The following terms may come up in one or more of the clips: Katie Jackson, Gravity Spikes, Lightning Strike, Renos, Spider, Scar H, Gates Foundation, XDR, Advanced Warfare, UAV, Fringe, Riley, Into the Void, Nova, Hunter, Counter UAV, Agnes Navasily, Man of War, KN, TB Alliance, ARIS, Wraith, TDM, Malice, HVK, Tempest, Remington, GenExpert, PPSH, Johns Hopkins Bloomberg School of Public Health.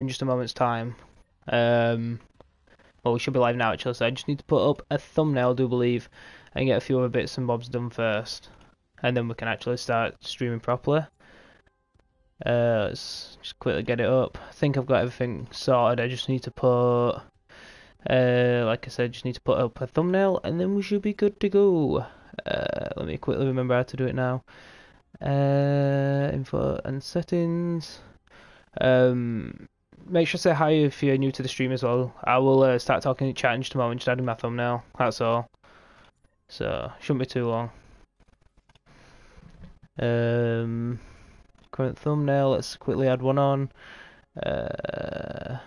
in just a moment's time. Well, we should be live now actually, so I just need to put up a thumbnail, I do believe, and get a few other bits and bobs done first, and then we can actually start streaming properly. Let's just quickly get it up. I think I've got everything sorted. I just need to put, like I said, just need to put up a thumbnail, and then we should be good to go. Let me quickly remember how to do it now. Info and settings. Make sure to say hi if you're new to the stream as well. I will start talking in chat in just a moment, just adding my thumbnail. That's all. So shouldn't be too long. Current thumbnail. Let's quickly add one on. Other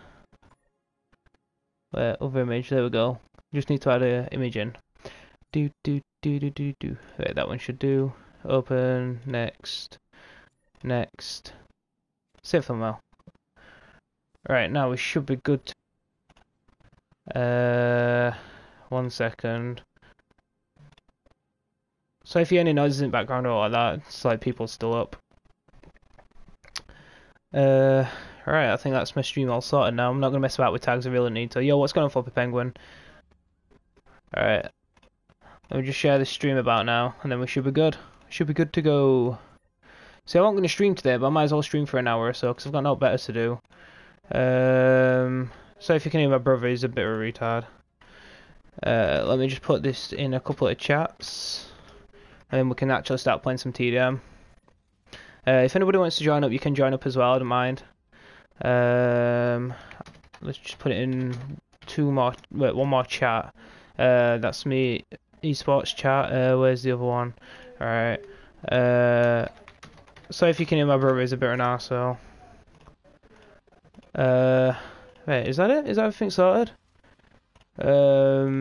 image. There we go. Just need to add an image in. Do. Right, that one should do. Open. Next. Save thumbnail. Right, now we should be good. One second. So if you hear any noises in the background or like that, it's like people still up. Alright, I think that's my stream all sorted now. I'm not going to mess about with tags, I really need to. Yo, what's going on, Floppy Penguin? Alright. Let me just share this stream about now, and then we should be good. Should be good to go. See, I wasn't going to stream today, but I might as well stream for an hour or so, because I've got no better to do. So if you can hear my brother, he's a bit of a retard. Let me just put this in a couple of chats, and then we can actually start playing some TDM. If anybody wants to join up, you can join up as well, I don't mind. Let's just put it in one more chat. That's me, esports chat. Where's the other one? Alright. So if you can hear my brother, he's a bit of an arsehole. Wait, is that it? Is that everything sorted? Right,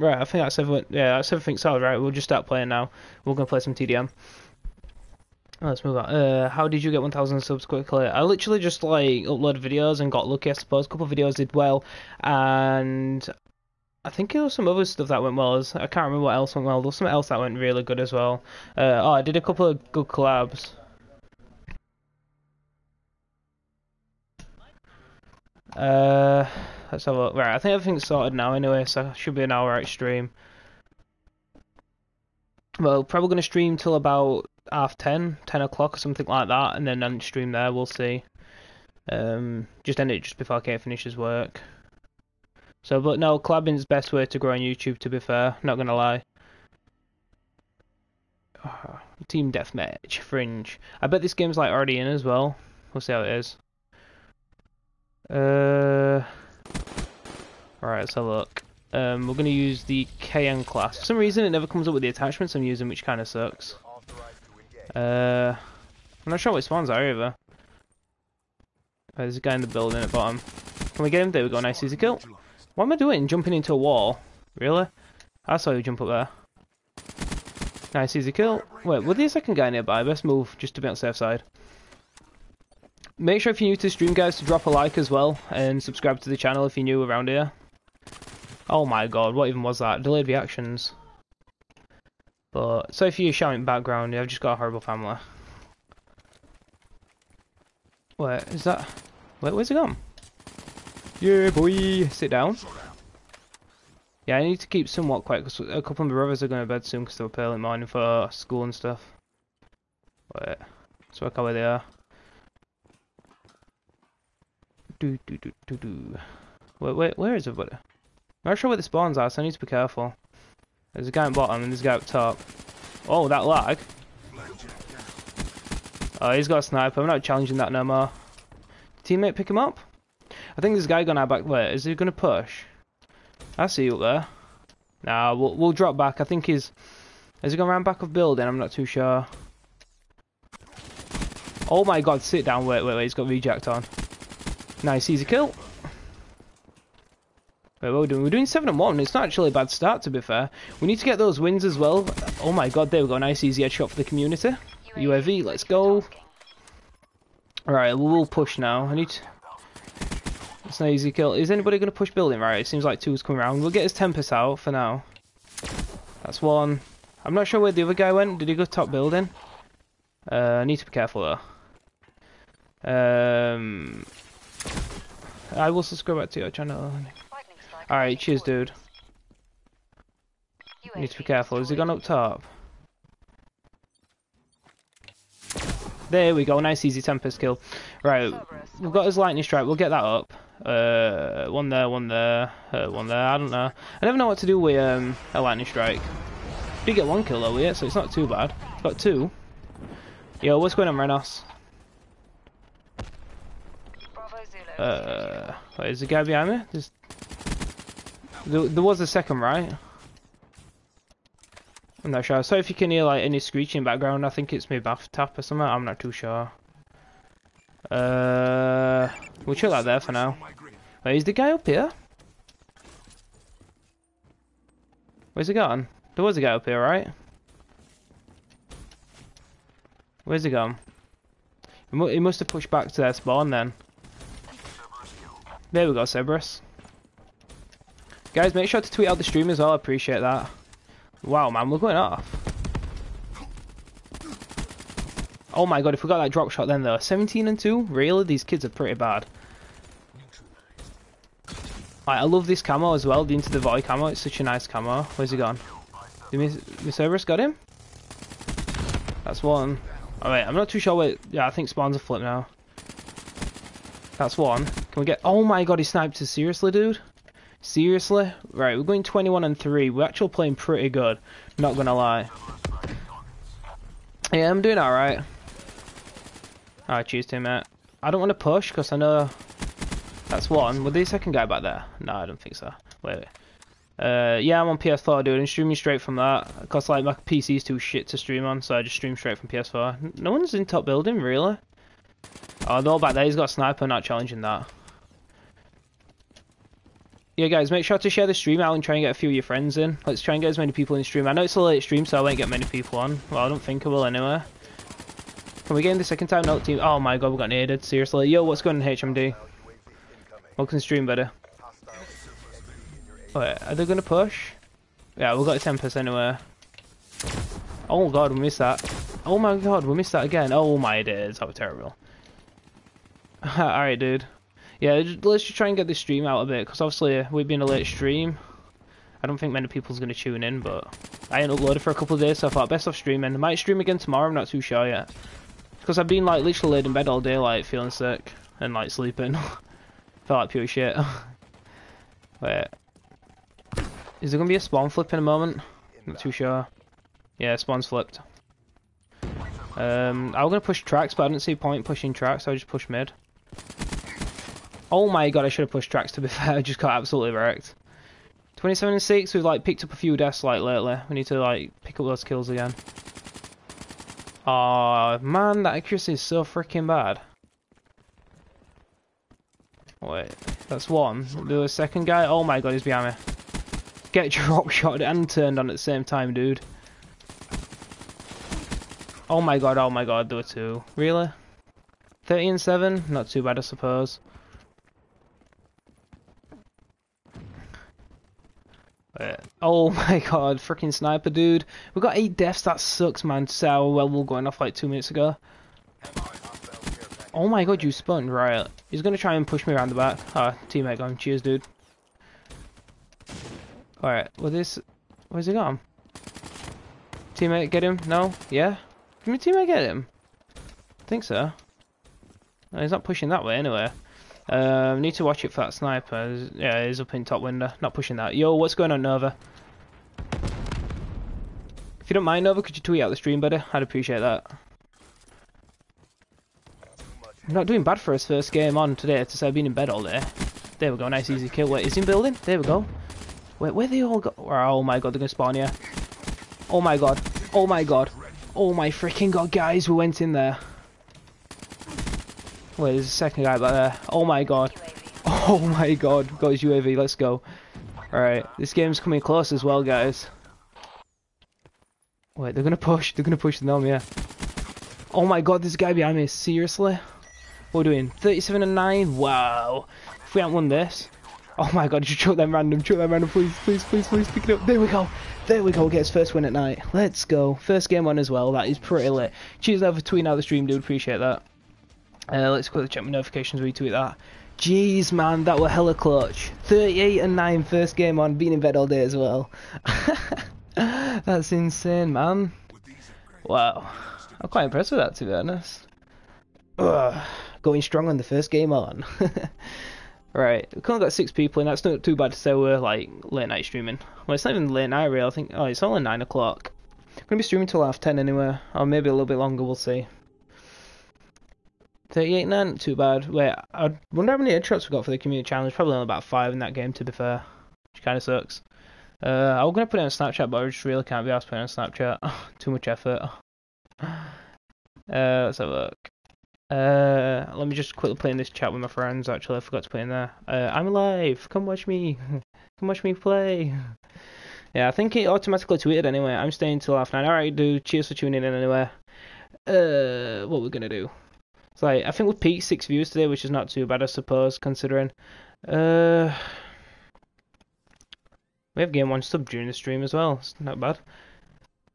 I think that's everything. Yeah, that's everything solid. Right, we'll just start playing now. We're gonna play some TDM. Let's move on. How did you get 1,000 subs quickly? I literally just like uploaded videos and got lucky, I suppose. A couple of videos did well, and I think there was some other stuff that went well. I can't remember what else went well. There was something else that went really good as well. Oh, I did a couple of good collabs. Let's have a look. Right, I think everything's sorted now anyway, so it should be an hour stream. Well, probably going to stream till about 10 o'clock or something like that, and then stream there, we'll see. Just end it just before Kate finishes work. So, but no, collabing's the best way to grow on YouTube, to be fair, not going to lie. Oh, team Deathmatch, Fringe. I bet this game's like already in as well. We'll see how it is. Alright, let's have a look. We're going to use the KN class. For some reason, it never comes up with the attachments I'm using, which kind of sucks. I'm not sure what spawns are either. Oh, there's a guy in the building at the bottom. Can we get him? There we go, nice, easy kill. What am I doing? Jumping into a wall? Really? I saw you jump up there. Nice, easy kill. Wait, was there a second guy nearby? Best move, just to be on the safe side. Make sure if you're new to the stream, guys, to drop a like as well, and subscribe to the channel if you're new around here. Oh my god, what even was that? Delayed reactions. But, so if you're shouting background, I've just got a horrible family. Wait, is that... Wait, where's he gone? Yeah, boy! Sit down. Yeah, I need to keep somewhat quiet, because a couple of my brothers are going to bed soon, because they're up early in the morning for school and stuff. Wait, let's work out where they are. Wait, where is everybody? I'm not sure where the spawns are, so I need to be careful. There's a guy at bottom and there's a guy up top. Oh, that lag. Oh, he's got a sniper. I'm not challenging that no more. Did teammate pick him up? I think there's a guy going out back. Wait, is he going to push? I see you up there. Nah, we'll drop back. I think he's... Is he going around back of building? I'm not too sure. Oh my god, sit down. Wait. He's got reject on. Nice, easy kill. Wait, what are we doing? We're doing 7-1. It's not actually a bad start, to be fair. We need to get those wins as well. Oh my god, there we go. Nice, easy headshot for the community. UAV, let's go. Alright, we'll push now. I need to... It's an easy kill. Is anybody going to push building? Right, it seems like two's coming around. We'll get his Tempest out for now. That's one. I'm not sure where the other guy went. Did he go top building? I need to be careful, though. I will subscribe back to your channel. Alright, cheers, dude. You need to be careful. Has he gone up top? There we go. Nice, easy Tempest kill. Right, we've got his Lightning Strike. We'll get that up. One there, one there, one there. I don't know. I never know what to do with a Lightning Strike. Did get one kill though, yeah, so it's not too bad. Got two. Yo, what's going on, Renos? Wait, is the guy behind me? There was a second, right? I'm not sure. Sorry if you can hear like any screeching background. I think it's my bath tap or something. I'm not too sure. We'll chill out there for now. Wait, is the guy up here? Where's he gone? There was a guy up here, right? Where's he gone? He must have pushed back to their spawn then. There we go, Cerberus. Guys, make sure to tweet out the stream as well. I appreciate that. Wow, man, we're going off. Oh my god, if we got that drop shot then though. 17-2? Really? These kids are pretty bad. Right, I love this camo as well, the Into the Void camo. It's such a nice camo. Where's he gone? Did Miss Cerberus got him? That's one. Alright, I'm not too sure where... Yeah, I think spawns are flipped now. That's one. Can we get... Oh my god, he sniped us. Seriously, dude? Seriously? Right, we're going 21-3. We're actually playing pretty good. Not gonna lie. Yeah, I'm doing alright. Alright, cheers to him, mate. I don't want to push, because I know... That's one. Was there a second guy back there? No, I don't think so. Wait. Yeah, I'm on PS4, dude, and streaming straight from that. Cause like my PC's too shit to stream on, so I just stream straight from PS4. No one's in top building, really. Oh, they're all back there. He's got a sniper, not challenging that. Yeah, guys, make sure to share the stream out and try and get a few of your friends in. Let's try and get as many people in the stream. I know it's a late stream, so I won't get many people on. Well, I don't think I will anyway. Can we get in the second time? No, team. Oh my god, we got naded. Seriously. Yo, what's going on, HMD? Welcome to stream, buddy. Wait, are they gonna push? Yeah, we've got a Tempest anyway. Oh god, we missed that. Oh my god, we missed that again. Oh my days, that was terrible. Alright, dude. Yeah, let's just try and get this stream out a bit, because obviously we've been a late stream. I don't think many people's gonna tune in, but I ain't uploaded for a couple of days, so I thought best off streaming. I might stream again tomorrow, I'm not too sure yet. Because I've been like literally laid in bed all day, like feeling sick and like sleeping. Felt like pure shit. Wait. Is there going to be a spawn flip in a moment? Not too sure. Yeah, spawn's flipped. I was going to push tracks, but I didn't see point pushing tracks, so I just pushed mid. Oh my god, I should have pushed tracks to be fair, I just got absolutely wrecked. 27-6, we've like picked up a few deaths like lately. We need to like pick up those kills again. Oh man, that accuracy is so freaking bad. Wait, that's one. The second guy, oh my god, he's behind me. Get drop shot and turned on at the same time, dude. Oh my god, there were two. Really? 30-7? Not too bad, I suppose. Oh my god, freaking sniper, dude. We got 8 deaths, that sucks, man. So, well, we're going off like 2 minutes ago. Oh my god, you spun, right. He's gonna try and push me around the back. Ah, oh, teammate gone. Cheers, dude. Alright, well this... Where's he gone? Teammate, get him? No? Yeah? Did my teammate get him? I think so. No, he's not pushing that way anyway. Need to watch it for that sniper. Yeah, he's up in top window. Not pushing that. Yo, what's going on, Nova? If you don't mind, Nova, could you tweet out the stream, buddy? I'd appreciate that. I'm not doing bad for his first game on today, to say I've been in bed all day. There we go, nice easy kill. Wait, is he in building? There we go. Wait, where they all go? Oh my god, they're gonna spawn here. Oh my god. Oh my god. Oh my freaking god, guys, we went in there. Wait, there's a second guy back there. Oh my god. Oh my god, got his UAV, let's go. Alright, this game's coming close as well, guys. Wait, they're gonna push the gnome, yeah. Oh my god, there's a guy behind me, seriously? What are we doing? 37-9? Wow. If we hadn't won this... Oh my god, just chuck them random, please, pick it up. There we go, get his first win at night. Let's go. First game on as well, that is pretty lit. Cheers over tweeting out the stream, dude, appreciate that. Let's quickly check my notifications, retweet that. Jeez, man, that were hella clutch. 38-9 first game on, been in bed all day as well. That's insane, man. Wow. I'm quite impressed with that, to be honest. Ugh. Going strong on the first game on. Right, we've only got 6 people, and that's not too bad to say we're, like, late night streaming. Well, it's not even late night, really. I think, oh, it's only 9 o'clock. I'm going to be streaming till 10:30 anyway, or maybe a little bit longer, we'll see. 38-9, too bad. Wait, I wonder how many headshots we got for the community challenge. Probably only about 5 in that game, to be fair. Which kind of sucks. I was going to put it on Snapchat, but I just really can't be asked to put it on Snapchat. Too much effort. Let's have a look. Let me just quickly play in this chat with my friends, actually. I forgot to put it in there. I'm alive! Come watch me! Come watch me play! Yeah, I think it automatically tweeted anyway. I'm staying till 9:30. Alright, dude. Cheers for tuning in anyway. What we're going to do? It's like, I think we peaked 6 views today, which is not too bad, I suppose, considering. We have game 1 sub during the stream as well, it's not bad.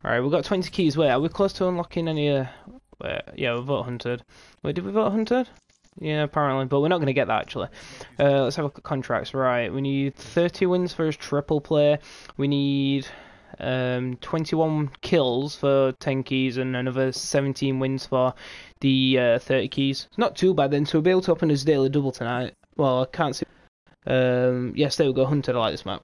Alright, we've got 20 keys. Wait, are we close to unlocking any... Wait, yeah, we vote 100. Wait, did we vote 100? Yeah, apparently, but we're not going to get that, actually. Let's have a look at contracts. Right, we need 30 wins for his triple play. We need... 21 kills for 10 keys and another 17 wins for the 30 keys. Not too bad then, so we'll be able to open his daily double tonight. Well, I can't see. Yes, there we go, Hunter, I like this map.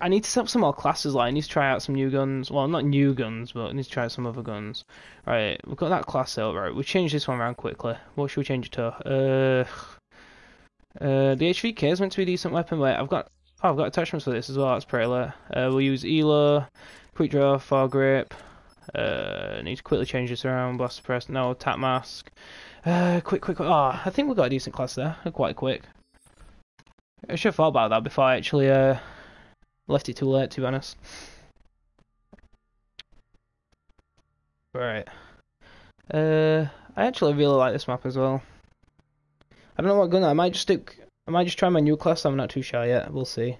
I need to set up some more classes, like I need to try out some new guns. Well, not new guns, but I need to try out some other guns. Right, we've got that class out, right, we'll change this one around quickly. What should we change it to? The HVK is meant to be a decent weapon, wait, I've got attachments for this as well, that's pretty late. We'll use ELO, Quick Draw, Far Grip. Need to quickly change this around, Blast Suppress, no, Tap Mask. Quick. Ah, oh, I think we've got a decent class there, quite quick. I should have thought about that before I actually left it too late, to be honest. Right. I actually really like this map as well. I don't know what gun, I might just try my new class, I'm not too sure yet, we'll see.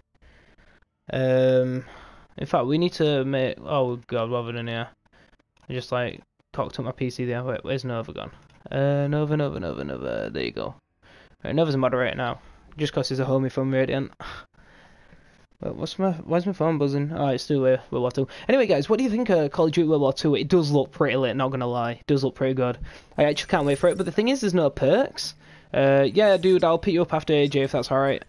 In fact, we need to make... Oh god, what have I done here? I just, like, cocked up my PC there. Wait, where's Nova gone? Nova, there you go. Right, Nova's a moderator now, just because he's a homie from Radiant. But why's my phone buzzing? Oh, it's still World War II. Anyway, guys, what do you think of Call of Duty World War II? It does look pretty lit, not gonna lie. It does look pretty good. I actually can't wait for it, but the thing is, there's no perks. Yeah, dude, I'll pick you up after AJ if that's alright.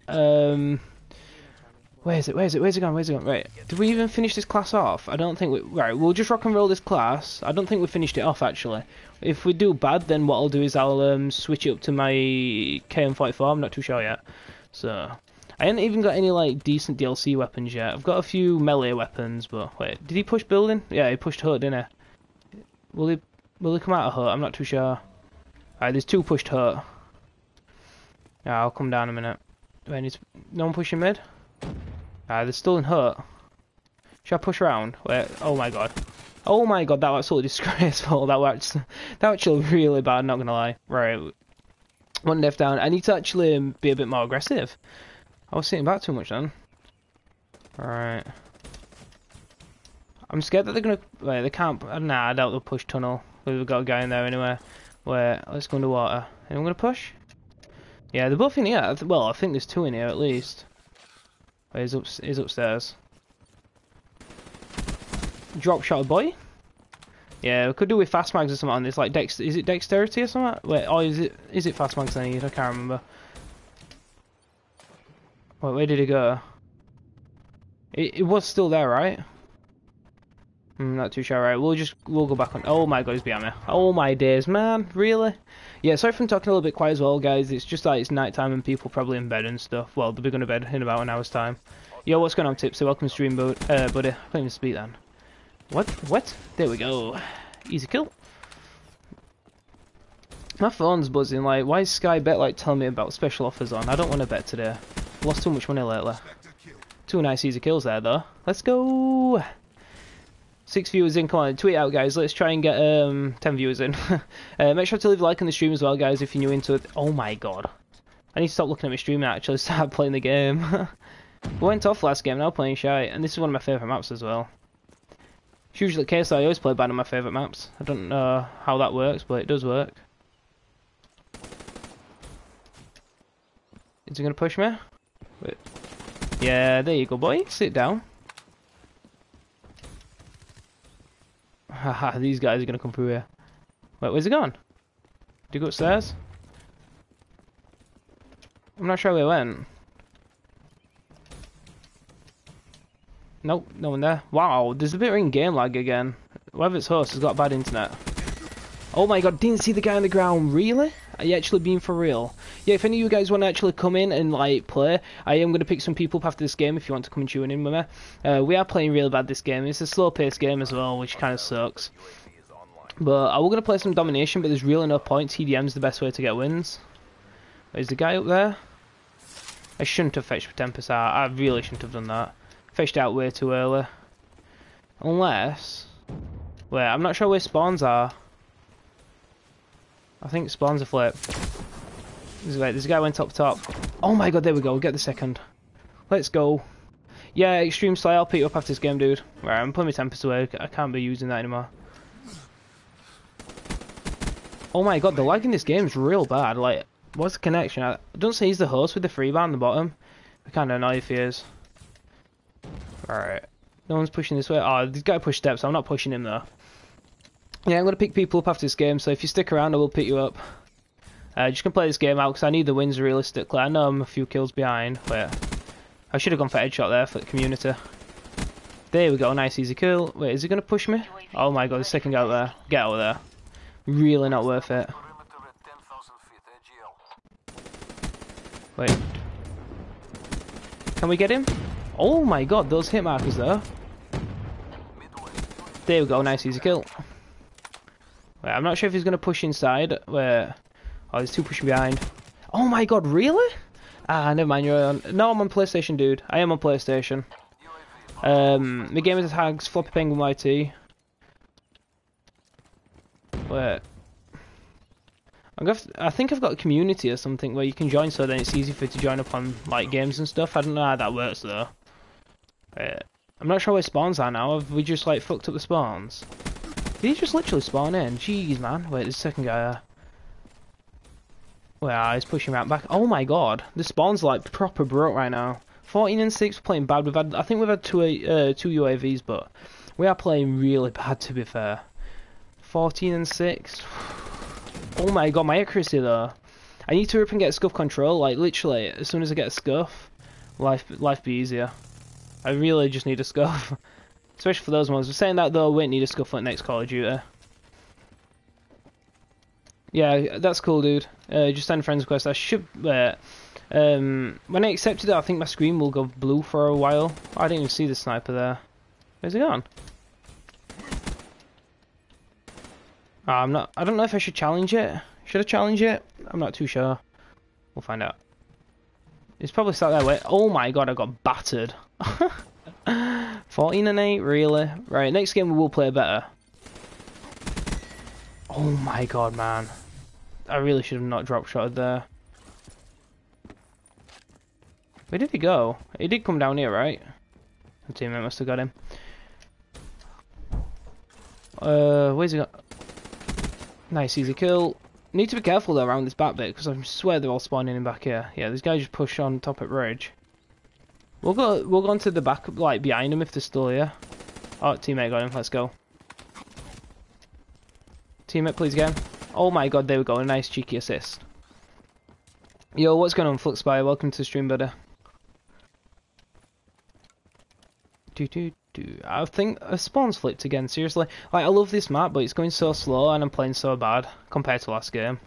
Where's it gone? Right, did we even finish this class off? I don't think we... Right, we'll just rock and roll this class. I don't think we finished it off, actually. If we do bad, then what I'll do is I'll switch it up to my KM44. I'm not too sure yet. So, I haven't even got any, like, decent DLC weapons yet. I've got a few melee weapons, but... Wait, did he push building? Yeah, he pushed hut, didn't he? Will he come out of hut? I'm not too sure. Alright, there's 2 pushed hut. Yeah, I'll come down in a minute. Wait, no one pushing mid? Ah, they're still in hurt. Should I push around? Wait, oh my god. Oh my god, that was absolutely disgraceful. That was actually really bad, not gonna lie. Right. 1 death down. I need to actually be a bit more aggressive. I was sitting back too much then. Alright. I'm scared that they're gonna... Wait, they can't... Nah, I doubt they'll push tunnel. We've got a guy in there anyway. Wait, let's go underwater. Anyone gonna push? Yeah, they're both in here. Well, I think there's 2 in here at least. Wait, he's upstairs. Drop shot, boy. Yeah, we could do with fast mags or something on this. Like, is it dexterity or something? Wait, oh, is it fast mags I need? I can't remember. Wait, where did it go? It was still there, right? I'm not too sure, right? We'll go back on. Oh my god, he's behind me. Oh my days, man, really? Yeah, sorry for talking a little bit quiet as well, guys. It's just like it's night time and people probably in bed and stuff. Well, they'll be going to bed in about an hour's time. Yo, what's going on, Tipsy? Welcome to stream, buddy. I can't even speak then. What? There we go. Easy kill. My phone's buzzing. Like, why is Sky Bet like telling me about special offers on? I don't want to bet today. Lost too much money lately. 2 nice easy kills there though. Let's go. 6 viewers in, come on, tweet out guys, let's try and get 10 viewers in. Make sure to leave a like on the stream as well guys if you're new into it. Oh my god. I need to stop looking at my stream and actually start playing the game. We went off last game, now playing Shy, and this is one of my favourite maps as well. It's usually the case that I always play bad on my favourite maps. I don't know how that works, but it does work. Is he going to push me? Wait. Yeah, there you go, boy. Sit down. Haha, these guys are going to come through here. Wait, where's he gone? Did he go upstairs? I'm not sure where he went. Nope, no one there. Wow, there's a bit of in-game lag again. Whoever it's host has got bad internet. Oh my god, didn't see the guy on the ground, really? Are you actually being for real? Yeah, if any of you guys want to actually come in and like play, I am going to pick some people up after this game if you want to come and tune in with me. We are playing really bad this game. It's a slow-paced game as well, which kind of sucks. But I was going to play some Domination, but there's really no point. TDM's the best way to get wins. Is the guy up there? I shouldn't have fetched Tempest out. I really shouldn't have done that. Fetched out way too early. Unless... wait, I'm not sure where spawns are. I think spawns are flipped. This guy went up top. Oh my god, there we go. Get the second. Let's go. Yeah, Extreme Slay. I'll pick you up after this game, dude. Right, I'm putting my Tempest away. I can't be using that anymore. Oh my god, the lag in this game is real bad. Like, what's the connection? I don't say he's the host with the free bar on the bottom. I kind of annoy if he is. Alright. No one's pushing this way. Oh, this guy pushed steps. I'm not pushing him, though. Yeah, I'm going to pick people up after this game, so if you stick around, I will pick you up. Just going to play this game out, because I need the wins realistically. I know I'm a few kills behind, but I should have gone for headshot there for the community. There we go, nice easy kill. Wait, is he going to push me? Oh my god, the second guy out there. Get out of there. Really not worth it. Wait. Can we get him? Oh my god, those hit markers there. There we go, nice easy kill. Wait, I'm not sure if he's going to push inside. Wait. Oh, there's two pushing behind. Oh my god, really? Ah, never mind, you're on... No, I'm on PlayStation, dude. I am on PlayStation. My game is tags, Floppy Penguin YT. Wait. I'm gonna have to... I think I've got a community or something where you can join, so then it's easy for you to join up on, like, games and stuff. I don't know how that works, though. Wait. I'm not sure where spawns are now. Have we just, like, fucked up the spawns? Did he just literally spawn in? Jeez, man. Wait, there's a second guy there. Well, he's pushing right back. Oh my god. The spawn's like proper broke right now. 14 and 6, we're playing bad. We've had, I think we've had two UAVs, but we are playing really bad, to be fair. 14 and 6. Oh my god, my accuracy though. I need to rip and get scuff control. Like, literally, as soon as I get a scuff, life be easier. I really just need a scuff. Especially for those ones. We're saying that though, we won't need a scuff for the next Call of Duty. Yeah, that's cool, dude. Just send friends request. I should... when I accepted it, I think my screen will go blue for a while. Oh, I didn't even see the sniper there. Where's he gone? Oh, I'm not... I don't know if I should challenge it. Should I challenge it? I'm not too sure. We'll find out. It's probably sat that way. Oh my god, I got battered. 14 and 8, really? Right, next game we will play better. Oh my god, man. I really should have not drop-shotted there. Where did he go? He did come down here, right? My teammate must have got him. Where's he got? Nice, easy kill. Need to be careful, though, around this back bit, because I swear they're all spawning in back here. Yeah, this guy just pushed on top at Ridge. We'll go into the back, like, behind him if they're still here. Oh, teammate got him. Let's go. Teammate, please get him. Oh my god, there we go. A nice cheeky assist. Yo, what's going on, Fluxpire? Welcome to the stream, buddy. I think a spawn's flipped again, seriously. Like, I love this map, but it's going so slow and I'm playing so bad compared to last game.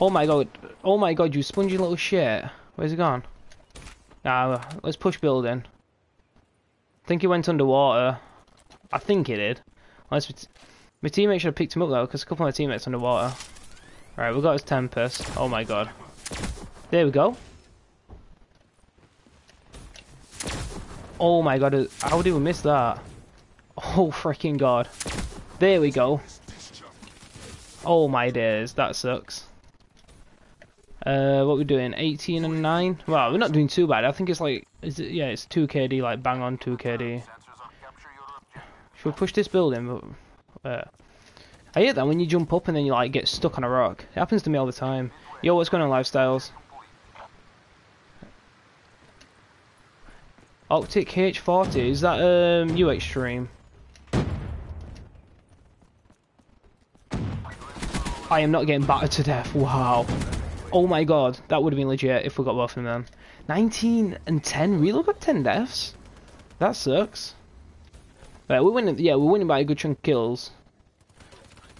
Oh my god, you spongy little shit. Where's he gone? Nah, let's push building. I think he went underwater. I think he did. Unless my teammate should have picked him up though, because a couple of my teammates underwater. Alright, we got his Tempest. Oh my god. There we go. Oh my god, how did we miss that? Oh freaking god. There we go. Oh my days, that sucks. What we're doing, 18 and 9? Well, we're not doing too bad. I think it's like, is it, yeah, it's 2 KD, like bang on 2 KD. Should we push this building? I hate that when you jump up and then you like get stuck on a rock. It happens to me all the time. Yo, what's going on, Lifestyles? Optic H40, is that you extreme? I am not getting battered to death, wow. Oh my god, that would have been legit if we got both of them. 19 and 10, really? We got 10 deaths? That sucks. Right, we're winning, yeah, we're winning by a good chunk of kills.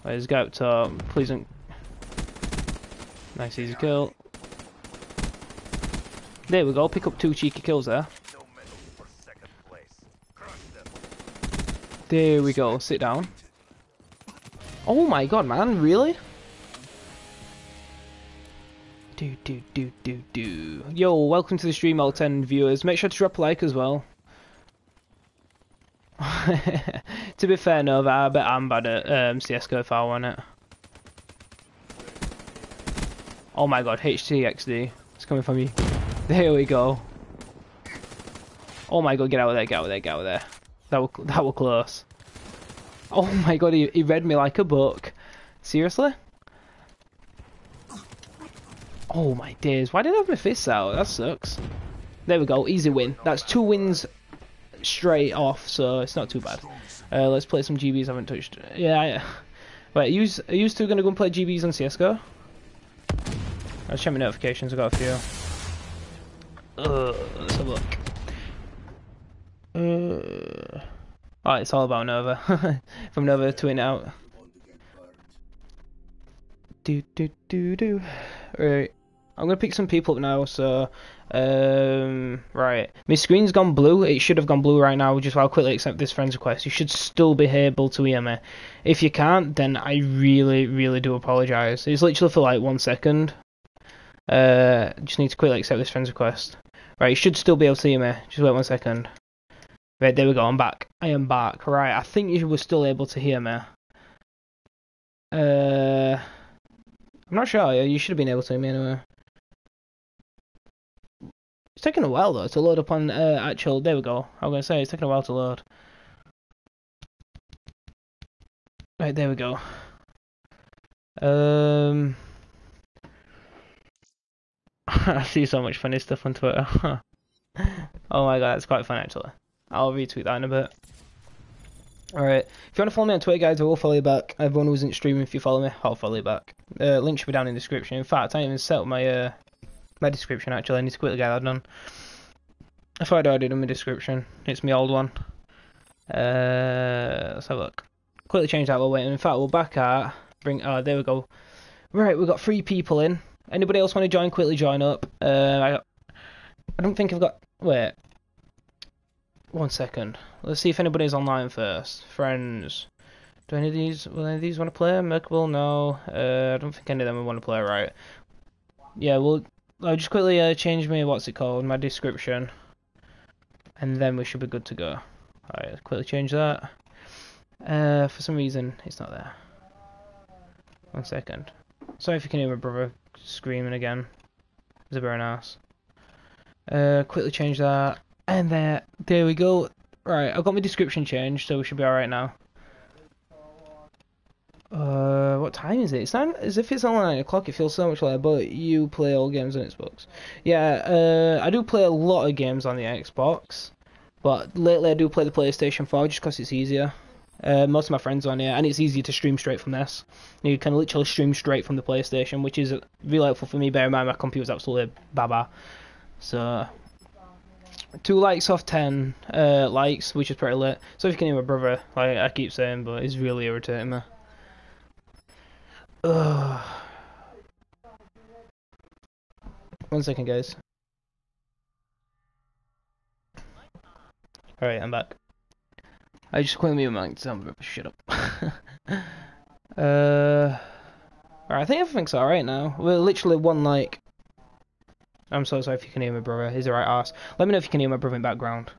Right, let's go up top, please don't... Nice easy kill. There we go, pick up 2 cheeky kills there. There we go, sit down. Oh my god, man, really? Yo, welcome to the stream, all 10 viewers. Make sure to drop a like as well. To be fair, Nova, I bet I'm bad at CSGO if I want it. Oh my god, HTXD. It's coming for me. There we go. Oh my god, get out of there, get out of there, get out of there. That were close. Oh my god, he read me like a book. Seriously? Oh my days, why did I have my fists out? That sucks. There we go, easy win. That's 2 wins straight off, so it's not too bad. Let's play some GBs I haven't touched. Yeah. Wait, are you two going to go and play GBs on CSGO? I'll check my notifications, I got a few. Let's have a look. Oh, it's all about Nova. From Nova to in out. Right, I'm gonna pick some people up now. So, right, my screen's gone blue. It should have gone blue right now, which is why I'll quickly accept this friend's request. You should still be able to hear me. If you can't, then I really do apologise. It's literally for like 1 second. Just need to quickly accept this friend's request. Right, you should still be able to hear me. Just wait 1 second. Right, there we go, I'm back. I am back. Right, I think you were still able to hear me. I'm not sure, you should have been able to hear me anyway. It's taking a while though to load up on actual... There we go, I was going to say, it's taking a while to load. Right, there we go. I see so much funny stuff on Twitter. Oh my god, that's quite fun actually. I'll retweet that in a bit. Alright, if you want to follow me on Twitter, guys, I will follow you back. Everyone who isn't streaming, if you follow me, I'll follow you back. Link should be down in the description. In fact, I haven't even set up my my description actually. I need to quickly get that done. I thought I'd already done my description. It's my old one. Let's have a look. Quickly change that while waiting. In fact, we're back at bring. Oh, there we go. Right, we've got 3 people in. Anybody else want to join? Quickly join up. I don't think I've got. Wait. 1 second. Let's see if anybody's online first. Friends. Do any of these... Will any of these want to play? Merkable? No. I don't think any of them want to play, right? Yeah, well... I'll just quickly change my... What's it called? My description. And then we should be good to go. Alright, quickly change that. For some reason, it's not there. 1 second. Sorry if you can hear my brother screaming again. He's a bit of an ass. Quickly change that. And there we go. Right, I've got my description changed, so we should be alright now. What time is it? It's not as if it's only 9 o'clock, it feels so much like, but you play all games on Xbox. Yeah, I do play a lot of games on the Xbox, but lately I do play the PlayStation 4 just because it's easier. Most of my friends are on here, and it's easier to stream straight from this. You can literally stream straight from the PlayStation, which is really helpful for me, bear in mind my computer's absolutely baba. So... 2 likes off 10 likes, which is pretty lit. So if you can hear my brother, like I keep saying, but he's really irritating me. Ugh. 1 second, guys. Alright, I'm back. I just quickly mute my mic, so shut up. Alright, I think everything's alright now. We're literally 1 like. I'm so sorry if you can hear my brother, he's a right arse. Let me know if you can hear my brother in the background.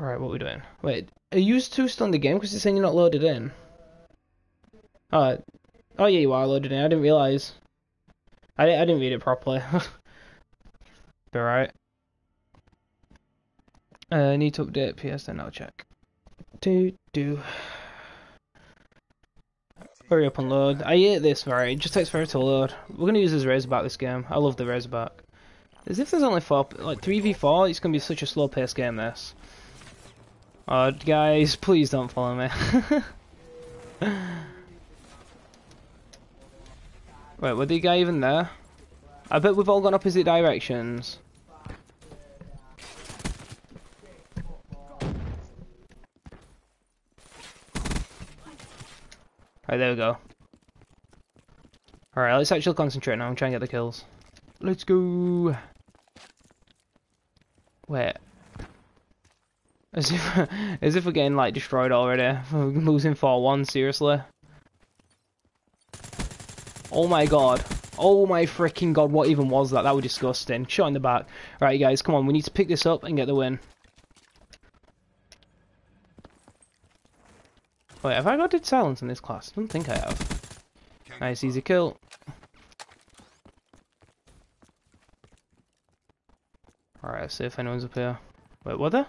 Alright, what are we doing? Wait, are you two still in the game? Because it's saying you're not loaded in. Oh yeah, you are loaded in, I didn't realise. I didn't read it properly. Be alright. Need to update PS, then I'll check. do. Hurry up and load. I hate this, right? It just takes forever to load. We're gonna use this Razorback this game. I love the Razorback. As if there's only four, like 3v4, it's gonna be such a slow paced game this. Oh, guys, please don't follow me. Wait, was the guy even there? I bet we've all gone opposite directions. Right, there we go. Alright, let's actually concentrate now and try and get the kills. Let's go! Wait. As if we're getting, like, destroyed already. We're losing 4-1, seriously. Oh my god. Oh my freaking god, what even was that? That was disgusting. Shot in the back. Alright, guys, come on, we need to pick this up and get the win. Wait, have I got dead silence in this class? I don't think I have. Nice, easy kill. Alright, let's see if anyone's up here. Wait, what the?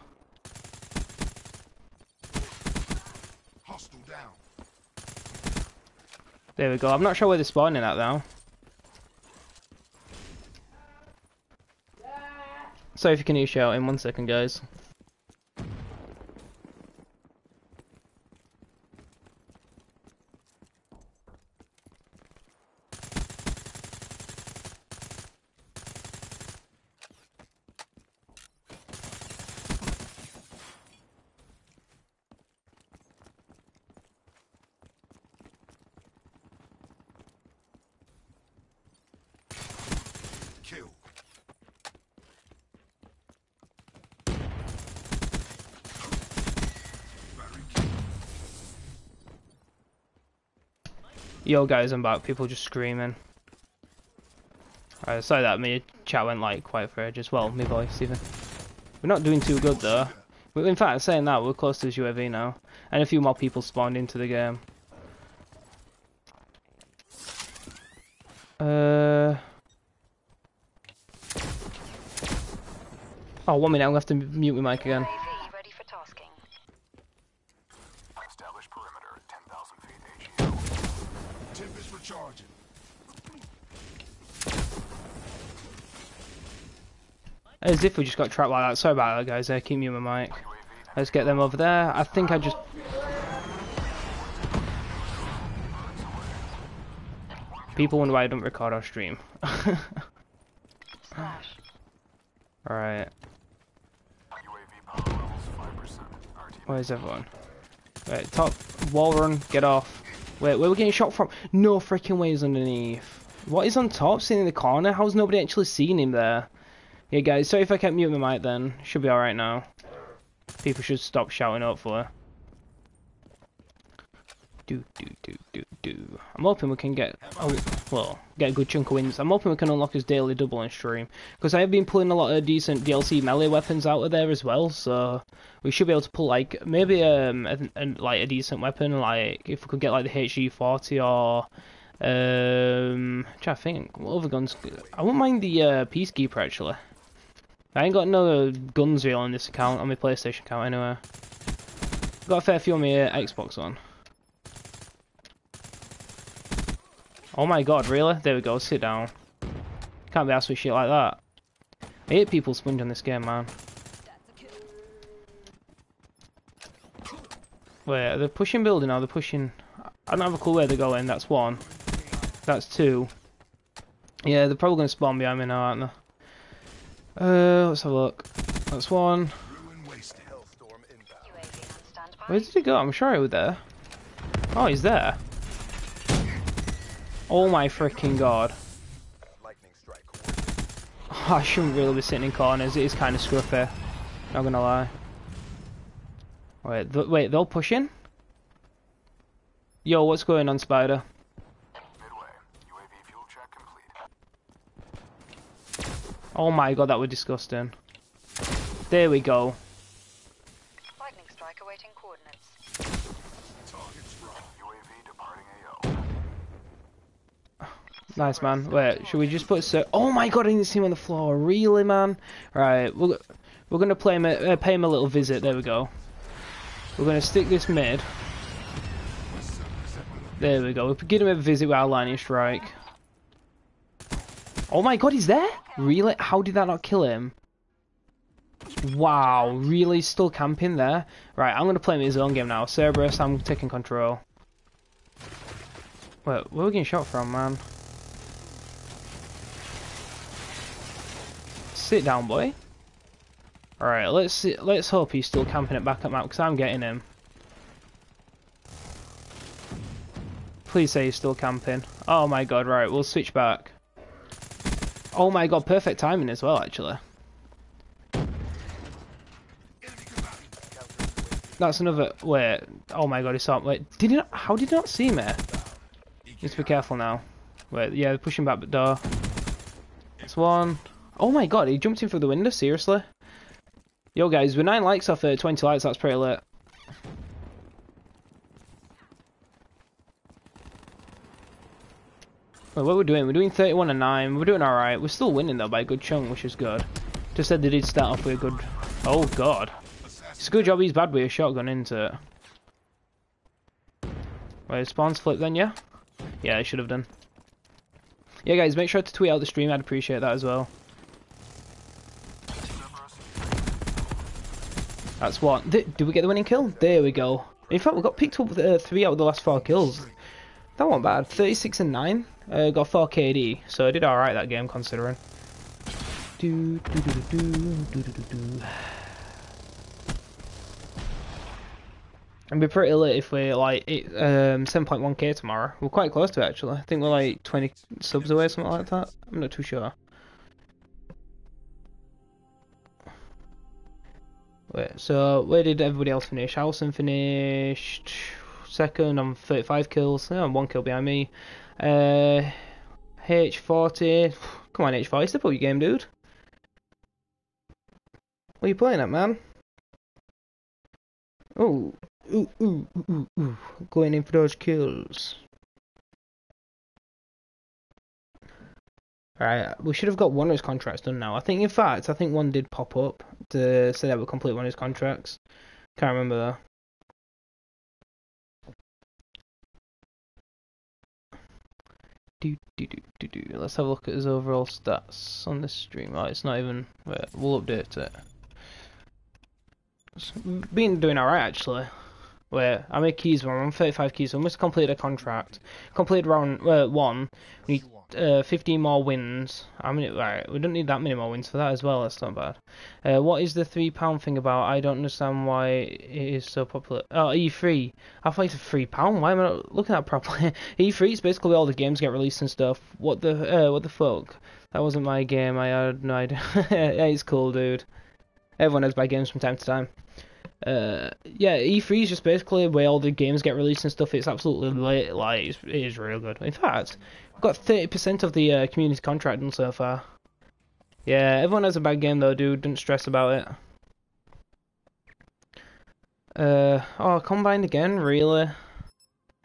There we go. I'm not sure where they're spawning at now. Sorry if you can hear shouting. 1 second, guys. Yo guys, I'm back. People just screaming. Alright, sorry that me chat went like quite for ages. Well, me voice even. We're not doing too good though. But in fact, saying that, we're close to this UAV now, and a few more people spawned into the game. Oh, 1 minute. I'm gonna have to mute my mic again. As if we just got trapped like that. Sorry about that, guys. I keep me on my mic. Let's get them over there. I think I just... People wonder why I don't record or stream. Alright. Where's everyone? Right, top. Wall run. Get off. Wait, where are we getting shot from? No freaking way is underneath. What is on top sitting in the corner? How's nobody actually seen him there? Yeah, guys, sorry if I kept muting my mic then. Should be alright now. People should stop shouting, hopefully. I'm hoping we can get, get a good chunk of wins. I'm hoping we can unlock his daily double and stream. Because I have been pulling a lot of decent DLC melee weapons out of there as well, so we should be able to pull, like, maybe a decent weapon, like, if we could get, like, the HG40 or... try to think. What other guns? I wouldn't mind the Peacekeeper actually. I ain't got no guns real on this account, on my PlayStation account anyway. Got a fair few on my Xbox one. Oh my god, really? There we go. Sit down. Can't be asked for shit like that. I hate people sponge on this game, man. Wait, they're pushing building or they're pushing? I don't have a clue where they're going. That's one. That's two. Yeah, they're probably going to spawn behind me now, aren't they? Let's have a look. That's one. Where did he go? I'm sure he was there. Oh, he's there. Oh my freaking god. Oh, I shouldn't really be sitting in corners. It is kind of scruffy. Not going to lie. Wait, wait, they'll push in? Yo, what's going on, Spider? Oh my god, that was disgusting. There we go. Lightning strike awaiting coordinates. Target's wrong. UAV departing AO. Nice, man. Wait, should we just put Oh my god, I didn't see him on the floor. Really, man? Right, we're gonna pay him a little visit. There we go. We're going to stick this mid. There we go. We'll give him a visit with our Lightning Strike. Oh my god, he's there? Really? How did that not kill him? Wow, really still camping there? Right, I'm going to play him in his own game now. Cerberus, I'm taking control. Wait, where are we getting shot from, man? Sit down, boy. Alright, let's see, let's hope he's still camping it back at map, because I'm getting him. Please say he's still camping. Oh my god, right, we'll switch back. Oh my god, perfect timing as well, actually. That's another... Wait, oh my god, he saw... Wait, did he not... How did he not see me? Need to be careful now. Wait, yeah, they're pushing back the door. That's one. Oh my god, he jumped in through the window, seriously? Yo guys, we're 9 likes off 20 likes, that's pretty lit. Wait, what are we doing? We're doing 31 and 9, we're doing alright. We're still winning though by a good chunk, which is good. Just said they did start off with a good... Oh god. It's a good job he's bad with a shotgun, isn't it? Wait, spawns flip then, yeah? Yeah, I should have done. Yeah guys, make sure to tweet out the stream, I'd appreciate that as well. That's one. Did we get the winning kill? There we go. In fact, we got picked up 3 out of the last 4 kills. That wasn't bad. 36 and 9. Got 4 KD, so I did alright that game considering. It'd be pretty lit if we like 7.1k tomorrow. We're quite close to it actually. I think we're like 20 subs away, something like that. I'm not too sure. Wait, so where did everybody else finish? Howson finished second on 35 kills. Yeah, 1 kill behind me. H40. Come on, H40, step up your game, dude. What are you playing at, man? Oh. Ooh. Going in for those kills. Alright, we should have got one of his contracts done now. I think, in fact, I think one did pop up to say that we'll complete one of his contracts. Can't remember though. Let's have a look at his overall stats on this stream. Oh, it's not even... Wait, we'll update it. It's been doing alright, actually. Wait, how many keys were on? 35 keys. We must complete a contract. Completed round 1. We need 15 more wins. I mean, right, we don't need that many more wins for that as well. That's not bad. What is the £3 thing about? I don't understand why it is so popular. Oh, E3. I thought it's a £3. Why am I not looking at that properly? E3 is basically all the games get released and stuff. What the fuck? That wasn't my game. I had no idea. Yeah, it's cool, dude. Everyone has bad games from time to time. Yeah, E3 is just basically where all the games get released and stuff. It's absolutely lit, like, it is real good. In fact, we've got 30% of the community contract done so far. Yeah, everyone has a bad game though, dude. Don't stress about it. Oh, combined again? Really?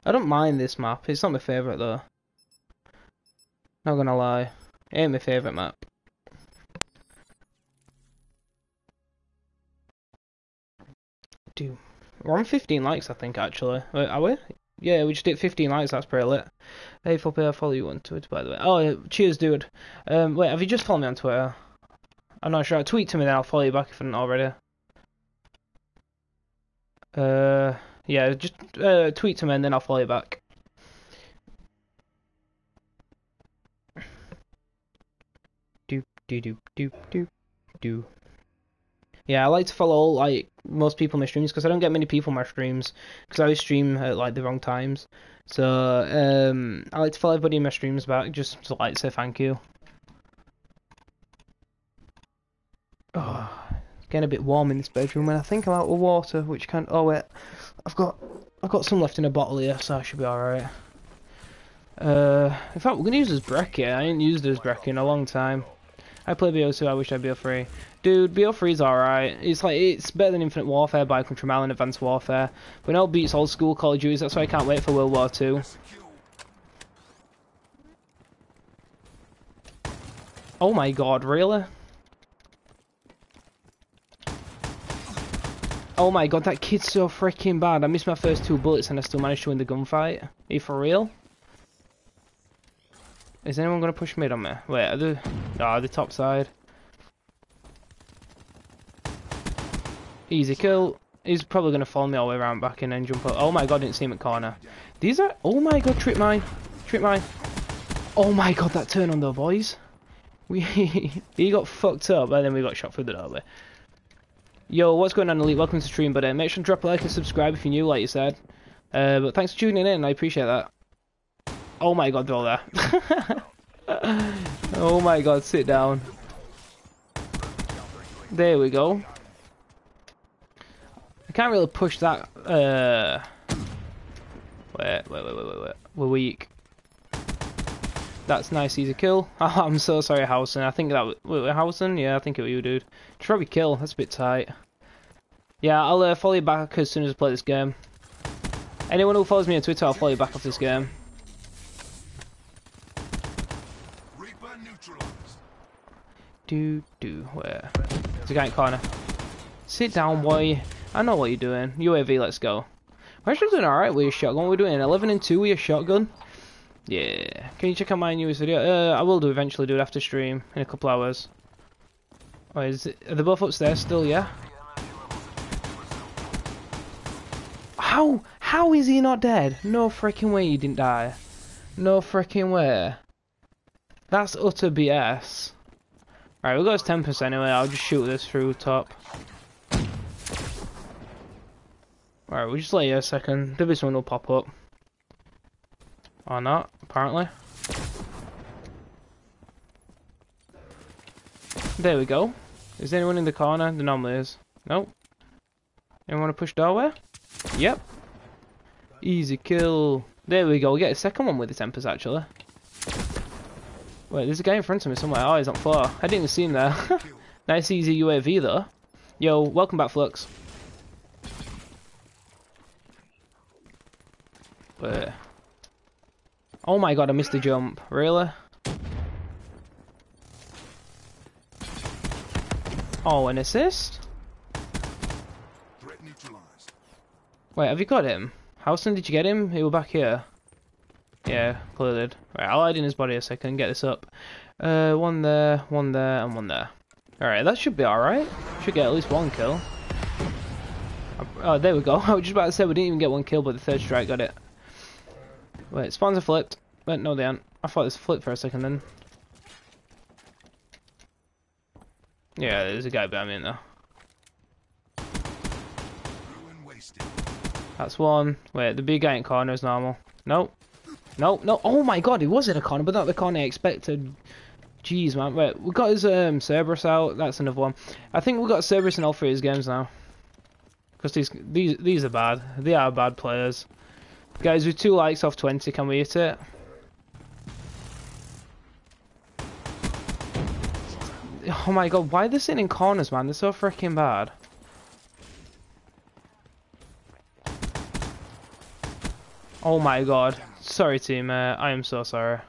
I don't mind this map. It's not my favourite though. Not gonna lie. It ain't my favourite map. Dude, we're on 15 likes, I think, actually. Wait, are we? Yeah, we just did 15 likes, that's pretty lit. Hey, Floppy, I follow you on Twitter, by the way. Oh, cheers, dude. Wait, have you just followed me on Twitter? I'm not sure. Tweet to me, then I'll follow you back if I haven't already. Yeah, just tweet to me, and then I'll follow you back. Yeah, I like to follow like most people in my streams because I don't get many people in my streams because I always stream at like the wrong times. So I like to follow everybody in my streams back just to like say thank you. Oh, getting a bit warm in this bedroom, and I think I'm out of water, which can't. Oh wait, I've got some left in a bottle here, so I should be all right. In fact, we're gonna use this bracket. I ain't used this bracket in a long time. I play BO2, I wish I had BO3. Dude, BO3 is alright. It's like, it's better than Infinite Warfare by a country mile and Advanced Warfare. But now it beats old school Call of Duty, that's why I can't wait for World War II. Oh my god, really? Oh my god, that kid's so freaking bad. I missed my first two bullets and I still managed to win the gunfight. Are you for real? Is anyone gonna push mid on me? Wait, are they... Ah, the top side. Easy kill. He's probably gonna follow me all the way around back and then jump up. Oh my god, didn't see him at corner. These are... Oh my god, trip mine. Trip mine. Oh my god, that turn on though, boys. He got fucked up and then we got shot through the doorway. Yo, what's going on, Elite? Welcome to the stream, buddy. Make sure to drop a like and subscribe if you're new, like you said. But thanks for tuning in, I appreciate that. Oh my god, they're all there. Oh my god, sit down. There we go. I can't really push that. Wait. We're weak. That's nice, easy kill. Oh, I'm so sorry, Howson. I think that was... Wait, Howson? Yeah, I think it was you, dude. Should probably kill. That's a bit tight. Yeah, I'll follow you back as soon as I play this game. Anyone who follows me on Twitter, I'll follow you back off this game. Reaper neutralized. Where? There's a guy in the corner. Sit down, boy. I know what you're doing. UAV, let's go. We're actually doing alright with your shotgun. We're doing 11 and 2 with your shotgun. Yeah, can you check out my newest video? I will do eventually, do it after stream in a couple hours. Oh, are they both upstairs still? Yeah. How is he not dead? No freaking way he didn't die. No freaking way. That's utter BS. Alright, we'll go as Tempest anyway. I'll just shoot this through top. Alright, we'll just let you a second. There'll be someone who'll pop up. Or not, apparently. There we go. Is anyone in the corner? There normally is. Nope. Anyone want to push doorway? Yep. Easy kill. There we go. We get a second one with the Tempest, actually. Wait, there's a guy in front of me somewhere. Oh, he's on floor. I didn't even see him there. Nice easy UAV, though. Yo, welcome back, Flux. Wait. Oh my god, I missed the jump. Really? Oh, an assist? Wait, have you got him? How soon did you get him? He was back here. Yeah, clearly. Right, I'll hide in his body a second and get this up. One there, and one there. Alright, that should be alright. Should get at least one kill. Oh, there we go. I was just about to say we didn't even get one kill, but the third strike got it. Wait, spawns are flipped. Wait, no they aren't. I thought it was flipped for a second then. Yeah, there's a guy behind me in there. That's one. Wait, the big guy in corner is normal. Nope. Nope, no. Oh my god, he was in a corner, but not the corner I expected. Jeez, man. Wait, we got his Cerberus out. That's another one. I think we got Cerberus in all three of his games now. Because these are bad. They are bad players. Guys, with 2 likes off 20, can we hit it? Oh my god, why are they sitting in corners, man? They're so freaking bad. Oh my god. Sorry, team. I am so sorry.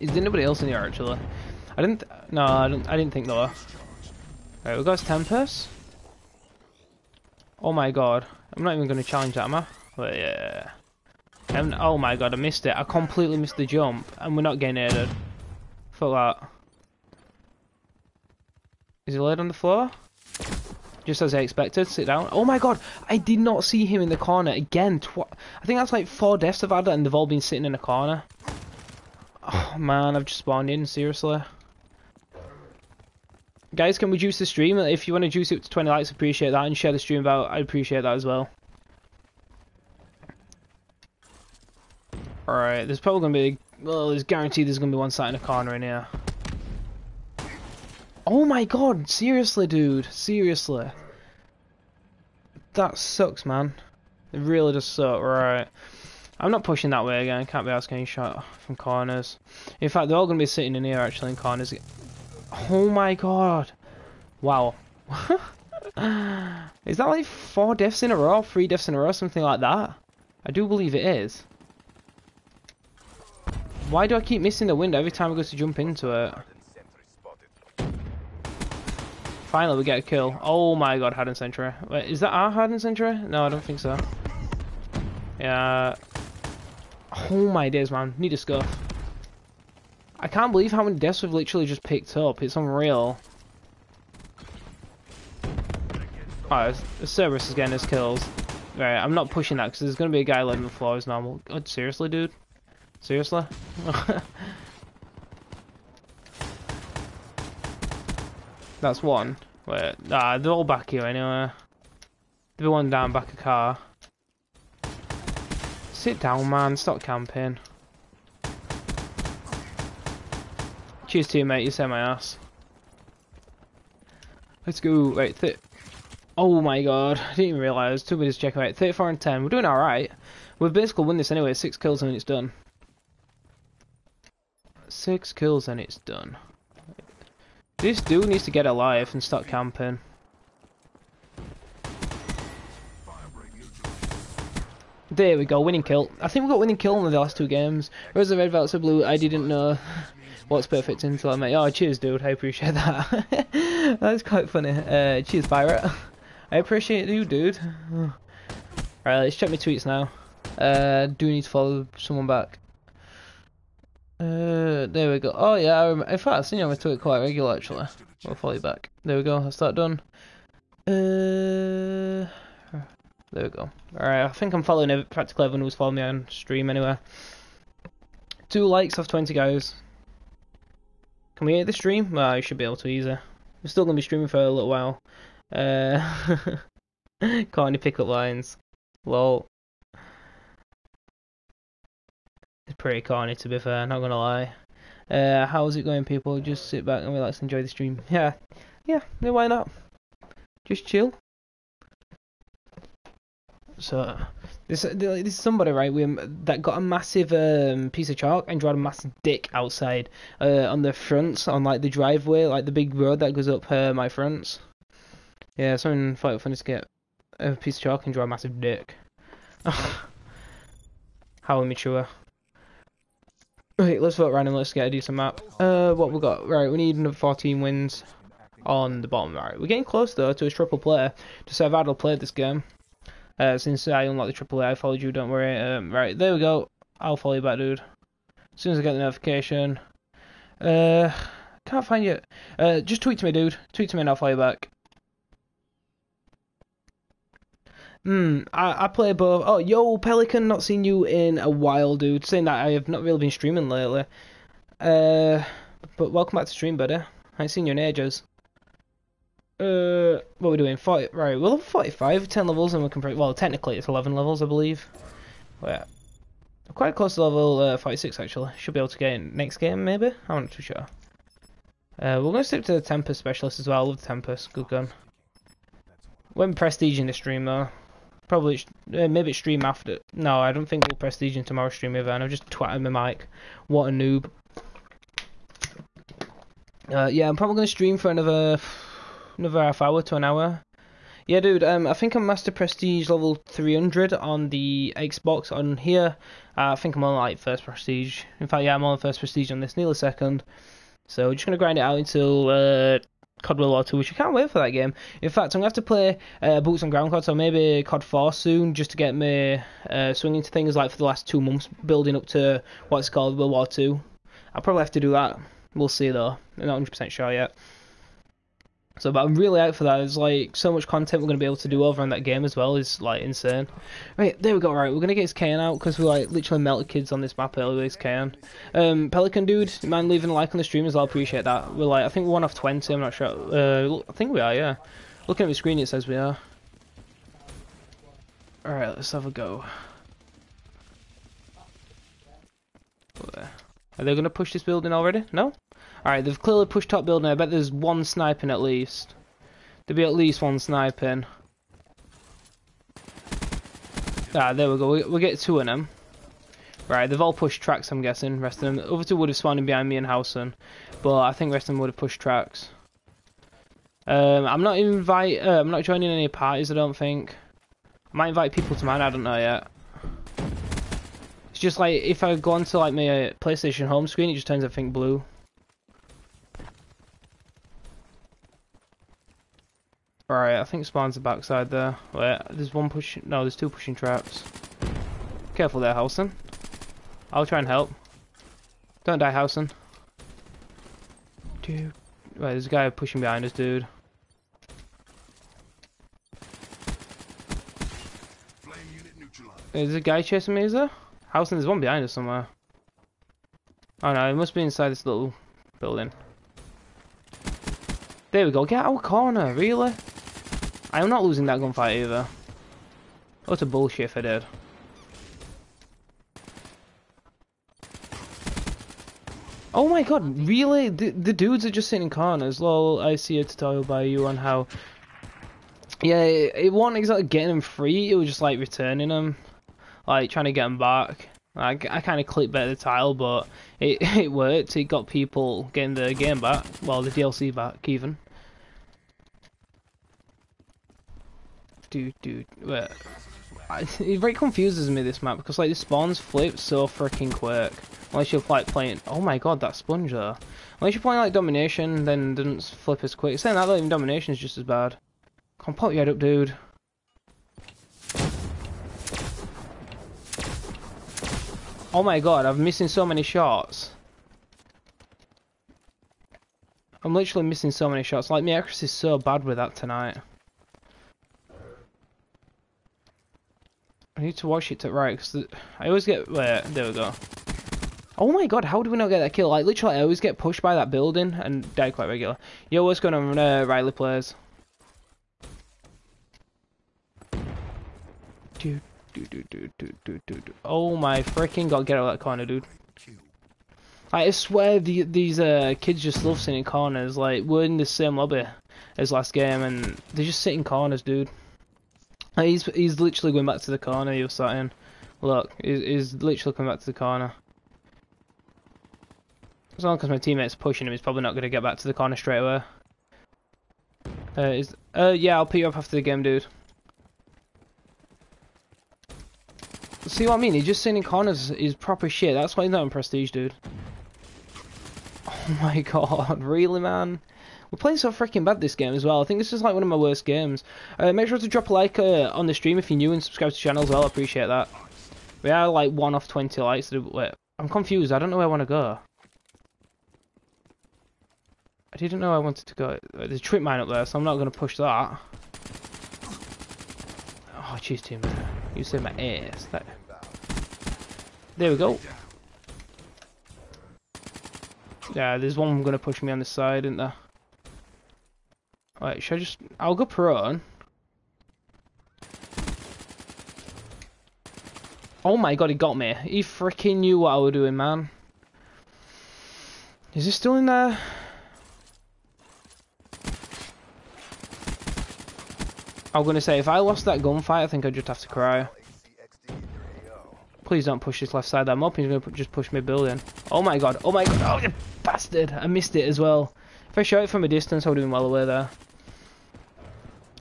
Is there anybody else in here, actually? I didn't think there were. Alright, we've got Tempest. Oh my god, I'm not even going to challenge that, am I? But yeah. Oh my god, I missed it. I completely missed the jump, and we're not getting aided. Fuck that. Is he laid on the floor? Just as I expected, sit down. Oh my god, I did not see him in the corner again. I think that's like 4 deaths I've had, and they've all been sitting in a corner. Oh man, I've just spawned in, seriously. Guys, can we juice the stream? If you want to juice it to 20 likes, appreciate that, and share the stream about. I appreciate that as well. Alright, there's probably going to be... Well, there's guaranteed there's going to be one sat in a corner in here. Oh my god, seriously, dude. Seriously. That sucks, man. It really does suck. Right. I'm not pushing that way again. Can't be asking any shot from corners. In fact, they're all going to be sitting in here, actually, in corners. Oh my god. Wow. Is that like 4 deaths in a row? 3 deaths in a row? Something like that? I do believe it is. Why do I keep missing the window every time I go to jump into it? Finally, we get a kill. Oh my god, Harden Sentry. Wait, is that our Harden Sentry? No, I don't think so. Yeah. Oh my days, man. Need a scuff. I can't believe how many deaths we've literally just picked up. It's unreal. Alright, Cerberus is getting his kills. Right, I'm not pushing that because there's going to be a guy letting the floor as normal. God, seriously, dude? Seriously? That's one. Wait, nah, they're all back here anyway. There'll be one down back a car. Sit down, man. Stop camping. Cheers to you, mate. You saved my ass. Let's go. Wait, oh my god, I didn't even realise. Two minutes check out. 34 and 10. We're doing alright. We'll basically win this anyway. 6 kills and it's done. 6 kills and it's done. This dude needs to get alive and start camping. There we go, winning kill. I think we got winning kill in the last 2 games. Rose the red, Velt's the blue. I didn't know what's perfect until I met. Oh, cheers, dude. I appreciate that. That's quite funny. Cheers, pirate. I appreciate you, dude. Alright, let's check my tweets now. Do need to follow someone back. There we go. Oh yeah, in fact I've seen you on my Twitter quite regular actually. I'll follow you back. There we go, that's that done. There we go. Alright, I think I'm following practically everyone who's following me on stream anyway. 2 likes off 20 guys. Can we hit the stream? Well, you should be able to easy. We're still going to be streaming for a little while. Corny pickup lines. Lol. It's pretty corny to be fair, not going to lie. How's it going people? Just sit back and relax and enjoy the stream. Yeah. Yeah, no, why not? Just chill. So, this is somebody, right, that got a massive piece of chalk and drawn a massive dick outside on the fronts, on like the driveway, like the big road that goes up my fronts. Yeah, someone thought it was funny to get a piece of chalk and draw a massive dick. How immature. Right, let's vote random, let's get a decent map. What we got? Right, we need another 14 wins on the bottom right. We're getting close though to a triple player, just so I've hardly played this game. Since I unlocked the AAA, I followed you, don't worry. Right, there we go. I'll follow you back, dude. As soon as I get the notification. Can't find you. Just tweet to me, dude. Tweet to me and I'll follow you back. I play above. Oh, yo, Pelican, not seen you in a while, dude. Saying that, I have not really been streaming lately. But welcome back to stream, buddy. I ain't seen you in ages. What are we doing? 40, right, we're level 45, 10 levels, and we can break. Well, technically it's 11 levels, I believe. Well, I'm quite close to level 46, actually. Should be able to get in next game, maybe? I'm not too sure. We're going to stick to the Tempest Specialist as well. I love the Tempest. Good gun. When Prestige in the stream, though. Probably, maybe stream after. No, I don't think we'll Prestige in tomorrow's stream either, and I've just twatted my mic. What a noob. Yeah, I'm probably going to stream for another half hour to an hour. Yeah, dude, I think I'm Master Prestige level 300 on the Xbox on here. I think I'm on like first Prestige. In fact, yeah, I'm on first Prestige on this, nearly second. So we're just going to grind it out until COD World War II, which I can't wait for that game. In fact, I'm going to have to play Boots on Ground COD, so maybe COD 4 soon, just to get me swinging to things like for the last 2 months, building up to what's called World War II. I'll probably have to do that. We'll see though. I'm not 100% sure yet. So, but I'm really out for that. There's like so much content we're gonna be able to do over on that game as well. Is like insane. Right, there we go. Right, we're gonna get his Cairn out because we like literally melted kids on this map earlier. His Cairn. Pelican dude, mind leaving a like on the stream as well? Appreciate that. We're like, I think we're 1 off 20. I'm not sure. I think we are. Yeah. Looking at the screen, it says we are. All right, let's have a go. Are they gonna push this building already? No. Alright, they've clearly pushed top building. I bet there's one sniping at least. There'll be at least one sniping. Ah, there we go. We'll get 2 in them. Right, they've all pushed tracks, I'm guessing. Rest of them. The other 2 would have spawned in behind me and Howson. But I think the rest of them would have pushed tracks. I'm not joining any parties, I don't think. I might invite people to mine, I don't know yet. It's just like, if I go onto like my PlayStation home screen, it just turns everything blue. Right, I think spawn's the backside there. Wait, there's one pushing. No, there's two pushing traps. Careful there, Howson. I'll try and help. Don't die, Howson. Dude. Wait, there's a guy pushing behind us, dude. Is a guy chasing me, is there? Howson, there's one behind us somewhere. Oh no, it must be inside this little building. There we go, get out of corner, really? I am not losing that gunfight either. What a bullshit if I did. Oh my god, really? The dudes are just sitting in corners. Lol, I see a tutorial by you on how... Yeah, it wasn't exactly getting them free, it was just like returning them. Like, trying to get them back. I kind of clicked better the tile, but it worked. It got people getting the game back. Well, the DLC back, even. Dude, wait. It very confuses me, this map, because, like, the spawns flip so freaking quick. Unless you're, like, playing... Oh my god, that sponge, though. Unless you're playing, like, Domination, then it doesn't flip as quick. Saying that, though, even Domination is just as bad. Come on, pop your head up, dude. Oh my god, I'm missing so many shots. I'm literally missing so many shots. Like, my accuracy is so bad with that tonight. I need to watch it to right, because I always get... Wait, there we go. Oh my god, how do we not get that kill? Like, literally, I always get pushed by that building and die quite regular. Yo, what's going on, Riley Plays? Dude. Oh my freaking god, get out of that corner, dude. I swear these kids just love sitting in corners. Like, we're in the same lobby as last game and they just sit in corners, dude. Like, he's literally going back to the corner he was sat in. Look, he's literally coming back to the corner. As long as my teammate's pushing him, he's probably not going to get back to the corner straight away. Yeah, I'll pick you up after the game, dude. See what I mean? He's just sitting in corners is proper shit. That's why he's not in Prestige, dude. Oh my god, really, man? We're playing so freaking bad this game as well. I think this is like one of my worst games. Make sure to drop a like on the stream if you're new and subscribe to the channel as well. I appreciate that. We are like one off 20 likes. Wait, I'm confused. I don't know where I want to go. I didn't know I wanted to go. There's a trip mine up there, so I'm not going to push that. Oh, jeez, team. You said my ass. There we go. Yeah, there's one going to push me on the side, isn't there? Alright, should I just... I'll go prone. Oh my god, he got me. He freaking knew what I was doing, man. Is he still in there? I'm going to say, if I lost that gunfight, I think I'd just have to cry. Please don't push this left side. I'm hoping he's going to just push me building. Oh my god, oh, you bastard. I missed it as well. If I shot it from a distance, I would have been well away there.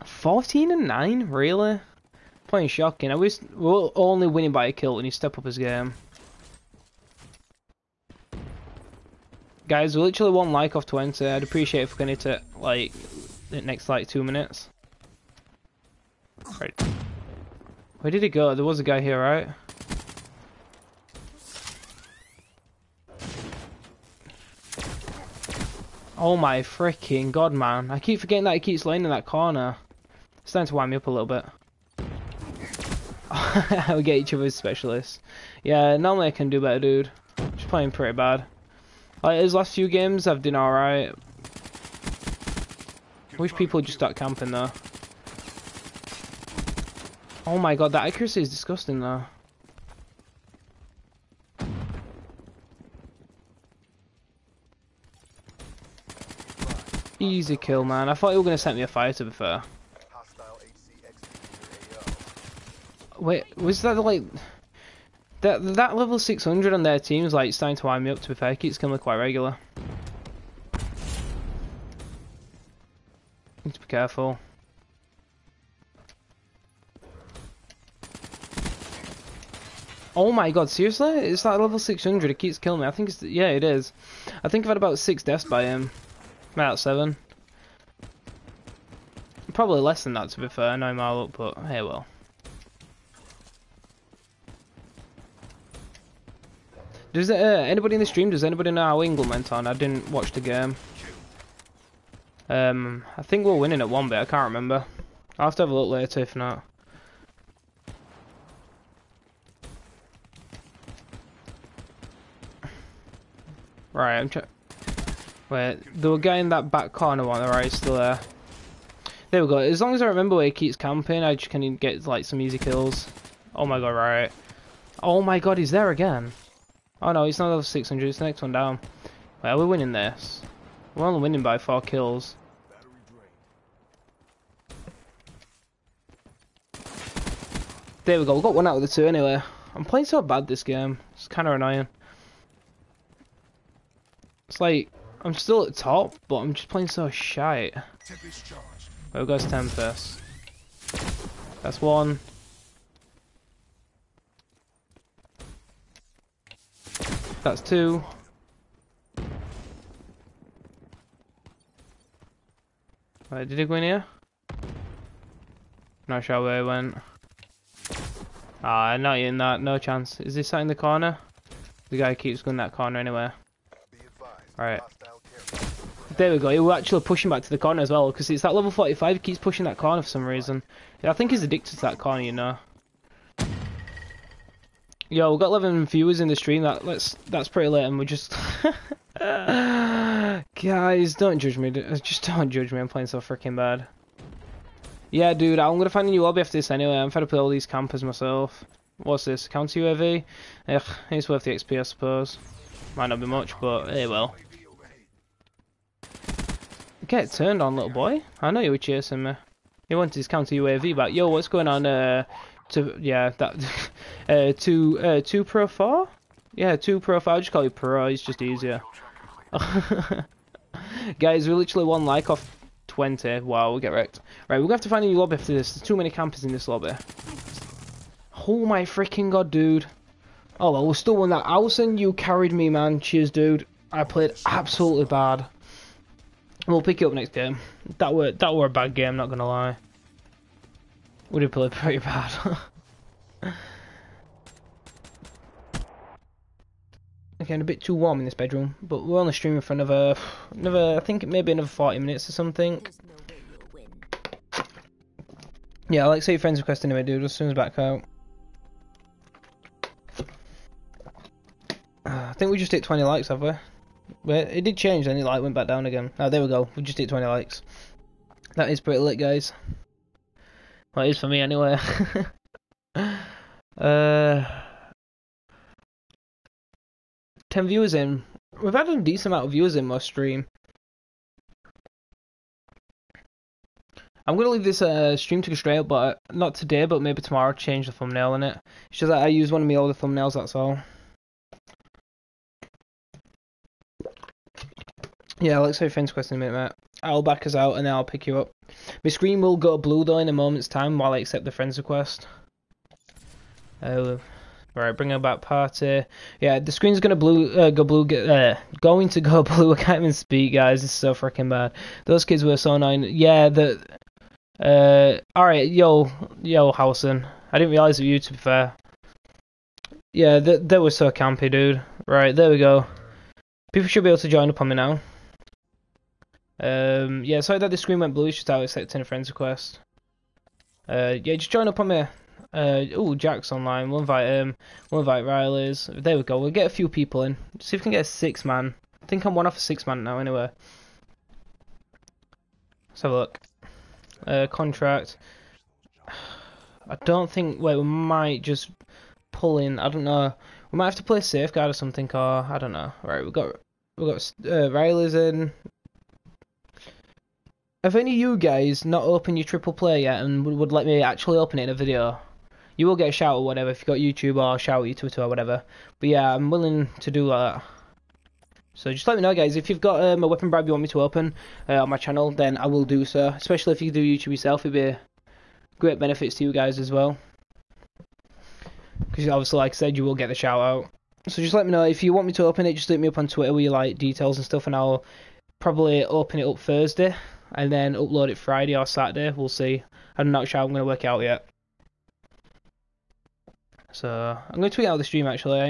14 and 9? Really? Playing shocking. I wish we're only winning by a kill when he step up his game. Guys, we're literally one like off 20. I'd appreciate if we can hit it, like, the next, like, 2 minutes. Right. Where did he go? There was a guy here, right? Oh my freaking god, man. I keep forgetting that he keeps laying in that corner. It's starting to wind me up a little bit. We get each other's specialists. Yeah, normally I can do better, dude. Just playing pretty bad. Like, his last few games, I've done alright. Wish people would just start camping, though. Oh my god, that accuracy is disgusting though. Easy kill, man. I thought you were going to set me a fire, to be fair. Wait, was that like... That level 600 on their team is like starting to wind me up, to be fair. It keeps killing me quite regular. Need to be careful. Oh my god, seriously? It's that level 600, it keeps killing me. I think it's... Yeah, it is. I think I've had about 6 deaths by him. About 7. Probably less than that, to be fair. No my luck, but hey, well. Does anybody in the stream, does anybody know how England went on? I didn't watch the game. I think we're winning at one bit, I can't remember. I'll have to have a look later if not. Right, I'm trying. Wait, they were getting that back corner one, alright, it's still there. There we go, as long as I remember where he keeps camping, I just can get like some easy kills. Oh my god, right. Oh my god, he's there again. Oh no, it's not level 600, it's the next one down. Wait, are we winning this? We're only winning by 4 kills. There we go, we got one out of the 2 anyway. I'm playing so bad this game, it's kind of annoying. It's like, I'm still at top, but I'm just playing so shite. There goes Tempest. That's one. That's two. Wait, did he go in here? Not sure where he went. Ah, not in that, no chance. Is this sat in the corner? The guy keeps going that corner anyway. Alright. There we go, he will actually push him back to the corner as well, because it's that level 45, he keeps pushing that corner for some reason. Yeah, I think he's addicted to that corner, you know. Yo, we've got 11 viewers in the stream, that's pretty late, and we're just... Guys, don't judge me, just don't judge me, I'm playing so freaking bad. Yeah, dude, I'm going to find a new lobby after this anyway, I'm fed up with all these campers myself. What's this, Counter UAV? Ugh, it's worth the XP, I suppose. Might not be much, but hey, well. Get turned on, little boy. I know you were chasing me. He wanted his Counter UAV back. Yo, what's going on, two pro 4? Yeah, 2 pro 4. I just call you pro. It's just easier. Guys, we're literally 1 like off 20. Wow, we get wrecked. Right, we're gonna have to find a new lobby after this. There's too many campers in this lobby. Oh my freaking god, dude. Oh well, we still won that. Howson, you carried me, man. Cheers, dude. I played absolutely bad. We'll pick it up next game. That were a bad game, not gonna lie. Would have played pretty bad. Again, a bit too warm in this bedroom, but we're only streaming for another I think maybe another 40 minutes or something. Yeah, like say your friends request anyway, dude, as soon as back out. I think we just hit 20 likes, have we? Wait, it did change then, it like went back down again. Oh, there we go, we just hit 20 likes. That is pretty lit, guys. Well, it is for me anyway. Uh, 10 viewers in. We've had a decent amount of viewers in my stream. I'm going to leave this stream to go straight up, but not today, but maybe tomorrow, change the thumbnail in it. It's just that I use one of my older thumbnails, that's all. Yeah, let's have friends quest in a minute, mate. I'll back us out and then I'll pick you up. My screen will go blue though in a moment's time while I accept the friends request. Right, bring her back party. Yeah, the screen's gonna go blue. I can't even speak, guys. This is so freaking bad. Those kids were so annoying. Yeah, the. All right, yo, Howson. I didn't realize it was you, to be fair. Yeah, they were so campy, dude. Right, there we go. People should be able to join up on me now. Yeah, sorry that the screen went blue, it's just out accepting a friend's request. Yeah, just join up on me. Oh, Jack's online, we'll invite him, we'll invite Riley's. There we go, we'll get a few people in. See if we can get a 6-man. I think I'm 1 off a 6-man now, anyway. Let's have a look. Contract. I don't think, wait, we might just pull in, I don't know. We might have to play Safeguard or something, or, I don't know. Right, we've got Riley's in. Have any of you guys not opened your triple play yet and would let me actually open it in a video? You will get a shout or whatever if you've got YouTube or shout at your Twitter or whatever. But yeah, I'm willing to do that. So just let me know, guys. If you've got a weapon bribe you want me to open on my channel, then I will do so. Especially if you do YouTube yourself, it'd be great benefits to you guys as well. Because obviously, like I said, you will get the shout out. So just let me know. If you want me to open it, just hit me up on Twitter with your like, details and stuff and I'll probably open it up Thursday. and then upload it Friday or Saturday. We'll see. I'm not sure. I'm going to work it out yet. So I'm going to tweet out the stream actually.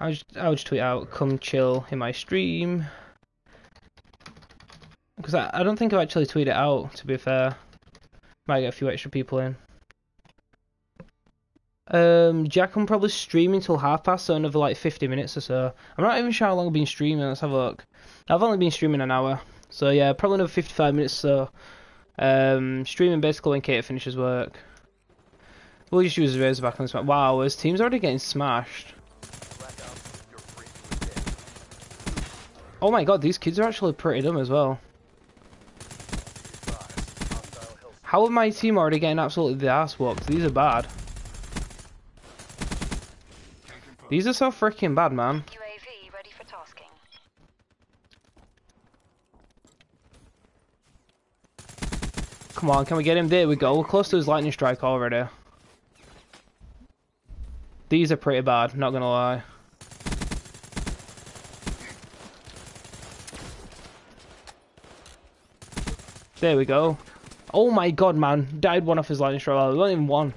I'll just tweet out, come chill in my stream. Because I don't think I've actually tweeted it out, to be fair. Might get a few extra people in. Jack, I'm probably streaming till half past, so another like 50 minutes or so. I'm not even sure how long I've been streaming, let's have a look. I've only been streaming an hour. So yeah, probably another 55 minutes or so. Streaming basically when Kate finishes work. We'll just use the Razorback on this map. Wow, his team's already getting smashed. Oh my god, these kids are actually pretty dumb as well. How are my team already getting absolutely the ass whooped? These are bad. These are so freaking bad, man. UAV ready for tasking. Come on, can we get him? There we go. We're close to his lightning strike already. These are pretty bad, not gonna lie. There we go. Oh my god, man. Died one off his lightning strike. Well, not even one.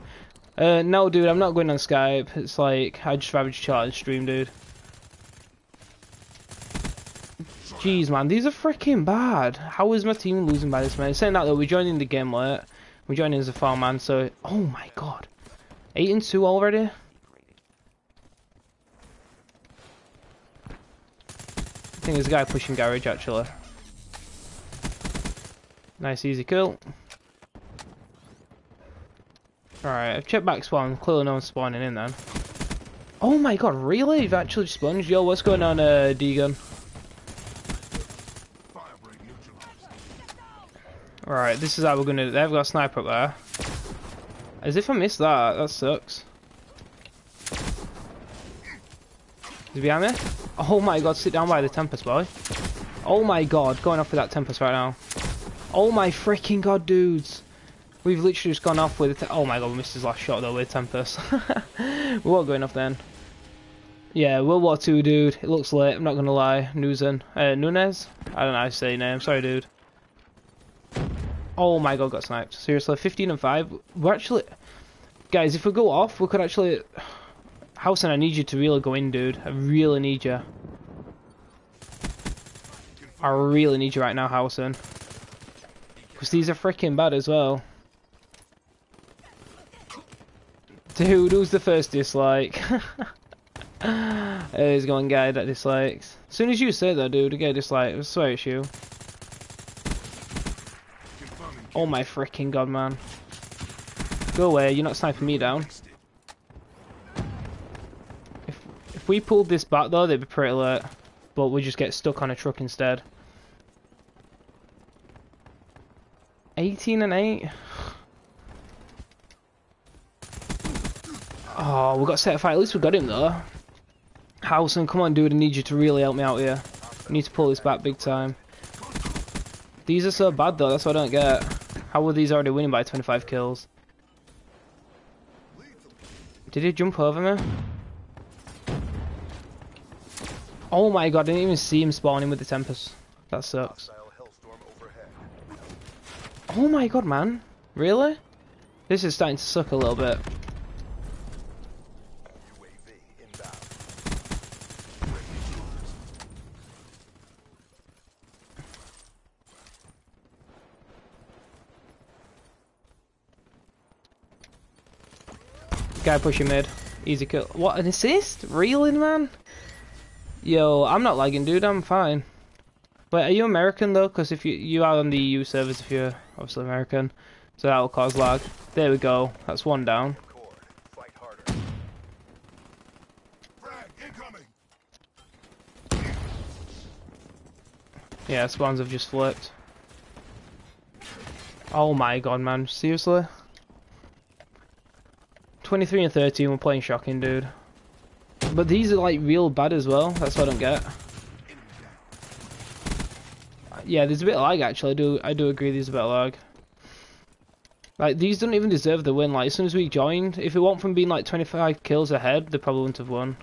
No, dude, I'm not going on Skype. It's like, I just rather chill out and stream, dude. Jeez, man. These are freaking bad. How is my team losing by this, man? Saying that, though, we're joining the game late. We're joining as a farm, man, so... Oh my god. 8-2 already? I think there's a guy pushing garage, actually. Nice, easy kill. Alright, I've checked back spawn. Clearly no one's spawning in then. Oh my god, really? You've actually sponged? Yo, what's going on, D-Gun? Alright, this is how we're going to do it. They've got a sniper up there. As if I missed that. That sucks. Is he behind me? Oh my god, sit down by the Tempest, boy. Oh my god, going off with that Tempest right now. Oh my freaking god, dudes. We've literally just gone off with... Oh my god, we missed his last shot though with Tempest. We weren't going off then. Yeah, World War II, dude. It looks late, I'm not going to lie. Nunez? I don't know how to say your name. Sorry, dude. Oh my god, got sniped. Seriously, 15-5. We're actually... Guys, if we go off, we could actually... Howson, I need you to really go in, dude. I really need you. I really need you right now, Howson. Because these are freaking bad as well. Dude, who's the first dislike? There's one guy that dislikes. As soon as you say that, dude, I get a dislike. I swear it's you. Oh my freaking god, man. Go away, you're not sniping me down. If we pulled this back, though, they'd be pretty alert. But we just get stuck on a truck instead. 18-8. Oh, we got set a fight. At least we got him though. Howson, come on, dude. I need you to really help me out here. I need to pull this back big time. These are so bad though. That's what I don't get. How were these already winning by 25 kills? Did he jump over me? Oh my god! I didn't even see him spawning with the Tempest. That sucks. Oh my god, man. Really? This is starting to suck a little bit. Guy pushing mid. Easy kill. What, an assist? Really, man? Yo, I'm not lagging, dude. I'm fine. Wait, are you American though? Because if you are on the EU servers, if you're obviously American, so that will cause lag. There we go. That's one down. Yeah, spawns have just flipped. Oh my god, man! Seriously, 23-13. We're playing shocking, dude. But these are like real bad as well. That's what I don't get. Yeah, there's a bit of lag actually. I do agree there's a bit of lag. Like these don't even deserve the win. Like as soon as we joined, if it weren't from being like 25 kills ahead, they probably wouldn't have won.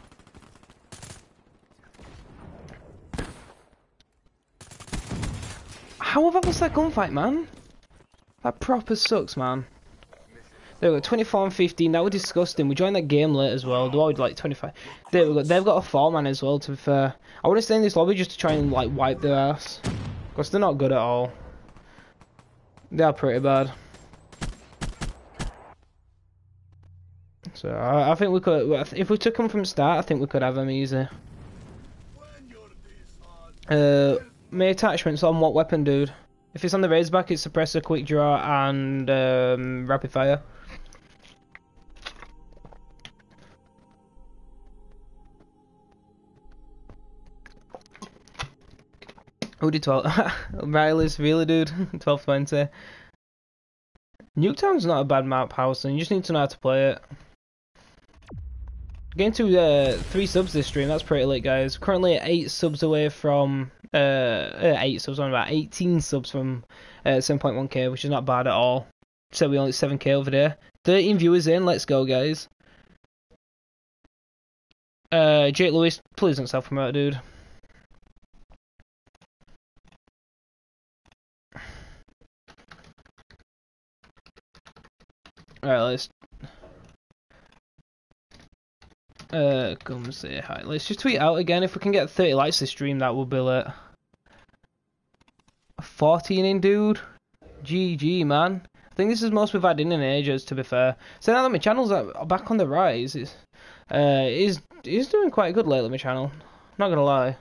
sucks that gunfight, man. That proper sucks, man. There we go, 24 and 15. That was disgusting. We joined that game late as well. They were like 25. There we go. They've got a 4-man as well, to be fair. I want to stay in this lobby just to try and like wipe their ass, because they're not good at all. They are pretty bad. So I think we could, if we took them from start, I think we could have them easy. My attachments on what weapon, dude? If it's on the Razorback, it's suppressor, quick draw, and rapid fire. Who did 12? Riley's really, dude. 1220. Nuketown's not a bad map, Howson. You just need to know how to play it. Getting to 3 subs this stream, that's pretty lit, guys. Currently 8 subs away from 8 subs, on about 18 subs from 7.1k, which is not bad at all. So we only 7k over there. 13 viewers in, let's go, guys. Jake Lewis, please don't self-promote, dude. Alright, let's come say hi. Let's just tweet out again. If we can get 30 likes this stream, that will be lit. 14 in, dude. GG, man. I think this is the most we've had in ages, to be fair. So now that my channel's back on the rise, it's doing quite good lately, my channel. Not gonna lie.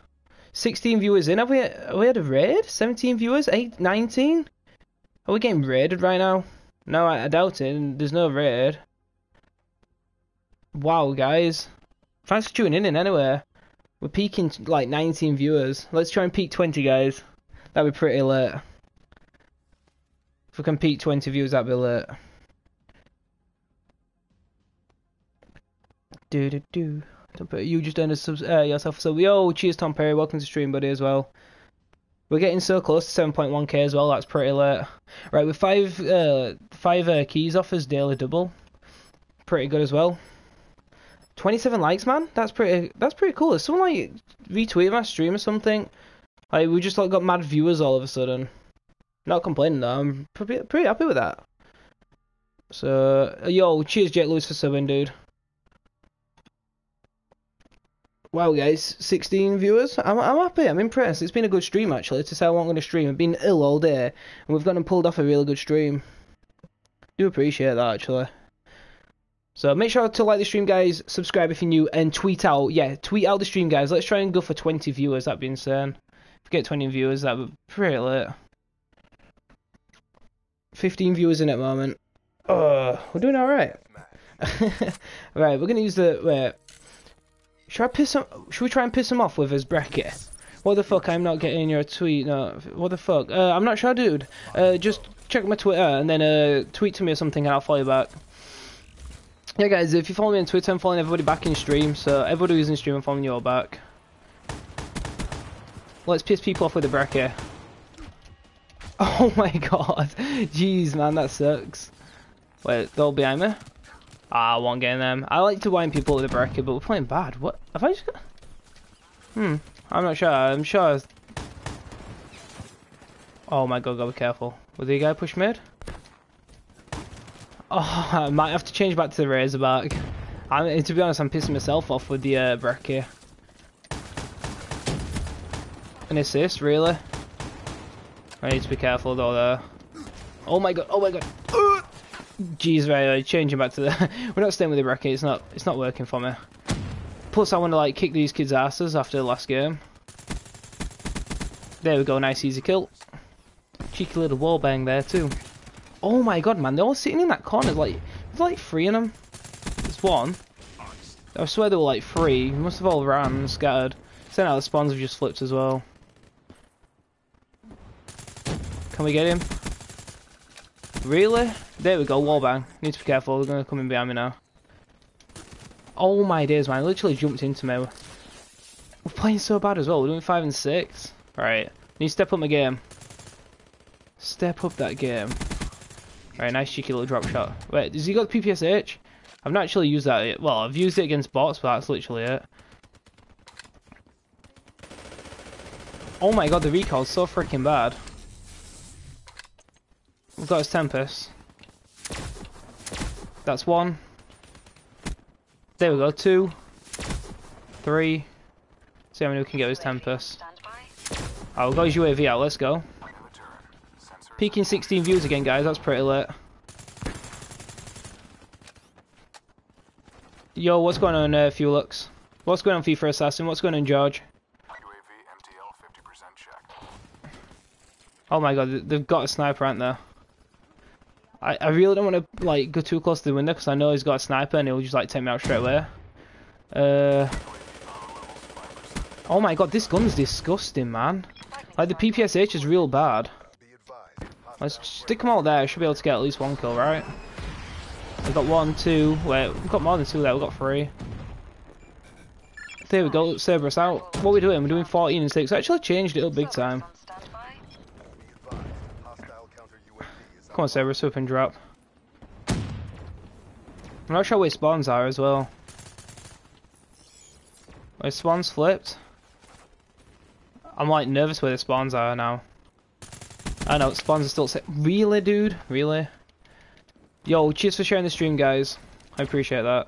16 viewers in. Have we had a raid? 17 viewers? 8? 19? Are we getting raided right now? No, I doubt it. There's no raid. Wow, guys. Thanks for tuning in anyway. We're peaking like 19 viewers. Let's try and peak 20, guys. That'd be pretty lit. If we can peak 20 viewers, that'd be lit. You just earned a yourself a sub. Yo, cheers, Tom Perry. Welcome to stream, buddy, as well. We're getting so close to 7.1k as well. That's pretty late. Right, with five keys offers daily double, pretty good as well. 27 likes, man. That's pretty cool. If someone like retweeted my stream or something, like we just like got mad viewers all of a sudden. Not complaining though. I'm pretty happy with that. So yo, cheers, Jake Lewis, for subbing, dude. Wow, guys, 16 viewers. I'm happy. I'm impressed. It's been a good stream, actually. To say I wasn't going to stream, I've been ill all day, and we've gone and pulled off a really good stream. Do appreciate that, actually. So make sure to like the stream, guys. Subscribe if you're new, and tweet out. Yeah, tweet out the stream, guys. Let's try and go for 20 viewers. That'd be insane. If we get 20 viewers, that'd be pretty lit. 15 viewers in at the moment. Oh, we're doing all right. Right, we're gonna use the wait. Should we try and piss him off with his bracket? What the fuck, I'm not getting your tweet, no. What the fuck? I'm not sure, dude. Just check my Twitter and then tweet to me or something and I'll follow you back. Yeah, guys, if you follow me on Twitter, I'm following everybody back in stream, so everybody who's in stream, I'm following you all back. Let's piss people off with the bracket. Oh my god. Jeez, man, that sucks. Wait, they're all behind me? Ah, I won't get in them. I like to wind people with the bracket, but we're playing bad. What? Have I just got... I'm not sure. I'm sure I was... Oh my god, gotta be careful. Will the guy push mid? Oh, I might have to change back to the Razorback. To be honest, I'm pissing myself off with the bracket. An assist, really? I need to be careful though there. Oh my god, oh my god. Jeez, right, changing back to the... We're not staying with the bracket, it's not working for me. Plus, I want to, like, kick these kids' asses after the last game. There we go, nice easy kill. Cheeky little wall bang there, too. Oh my god, man, they're all sitting in that corner, like... There's, like, 3 in them. There's one. I swear there were, like, 3. We must have all ran and scattered. So now the spawns have just flipped as well. Can we get him? Really? There we go, wallbang. Need to be careful, they're gonna come in behind me now. Oh my days, man, I literally jumped into me. We're playing so bad as well, we're doing 5 and 6. Alright, need to step up my game. Step up that game. Alright, nice cheeky little drop shot. Wait, has he got the PPSH? I've not actually used that yet. Well, I've used it against bots, but that's literally it. Oh my god, the recoil's so freaking bad. We've got his Tempest. That's one. There we go, two. Three. See how many we can get with his Tempest. Alright, we've got his UAV out, let's go. Peaking 16 views again, guys, that's pretty lit. Yo, what's going on, Fulux? What's going on, FIFA Assassin? What's going on, George? Oh my god, they've got a sniper, aren't they? I really don't want to like go too close to the window because I know he's got a sniper and he'll just like take me out straight away. Oh my god, this gun's disgusting, man. Like the PPSH is real bad. Let's stick them all there. I should be able to get at least one kill, right? We've got one, two. Wait, we've got more than two there. We've got three. There we go. Cerberus out. What are we doing? We're doing 14 and 6. I actually changed it up big time. Come on, Cerberus, up and drop. I'm not sure where spawns are as well. My spawns flipped. I'm like nervous where the spawns are now. I know, spawns are still set. Really, dude? Really? Yo, cheers for sharing the stream, guys. I appreciate that.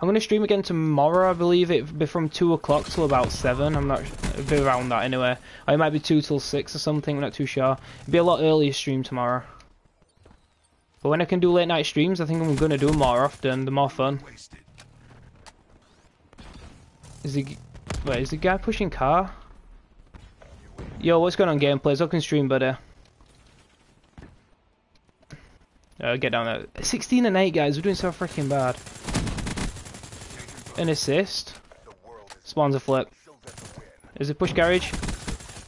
I'm going to stream again tomorrow, I believe. It'll be from 2 o'clock till about 7. I'm not... It'll be around that anyway. Or it might be 2 till 6 or something. I'm not too sure. It'll be a lot earlier stream tomorrow. But when I can do late night streams, I think I'm going to do them more often. They're more fun. Wait, is the guy pushing car? Yo, what's going on, Gameplays? Up in stream, buddy. Get down there. 16 and 8, guys. We're doing so freaking bad. An assist. Spawns a flip. Is it push garage?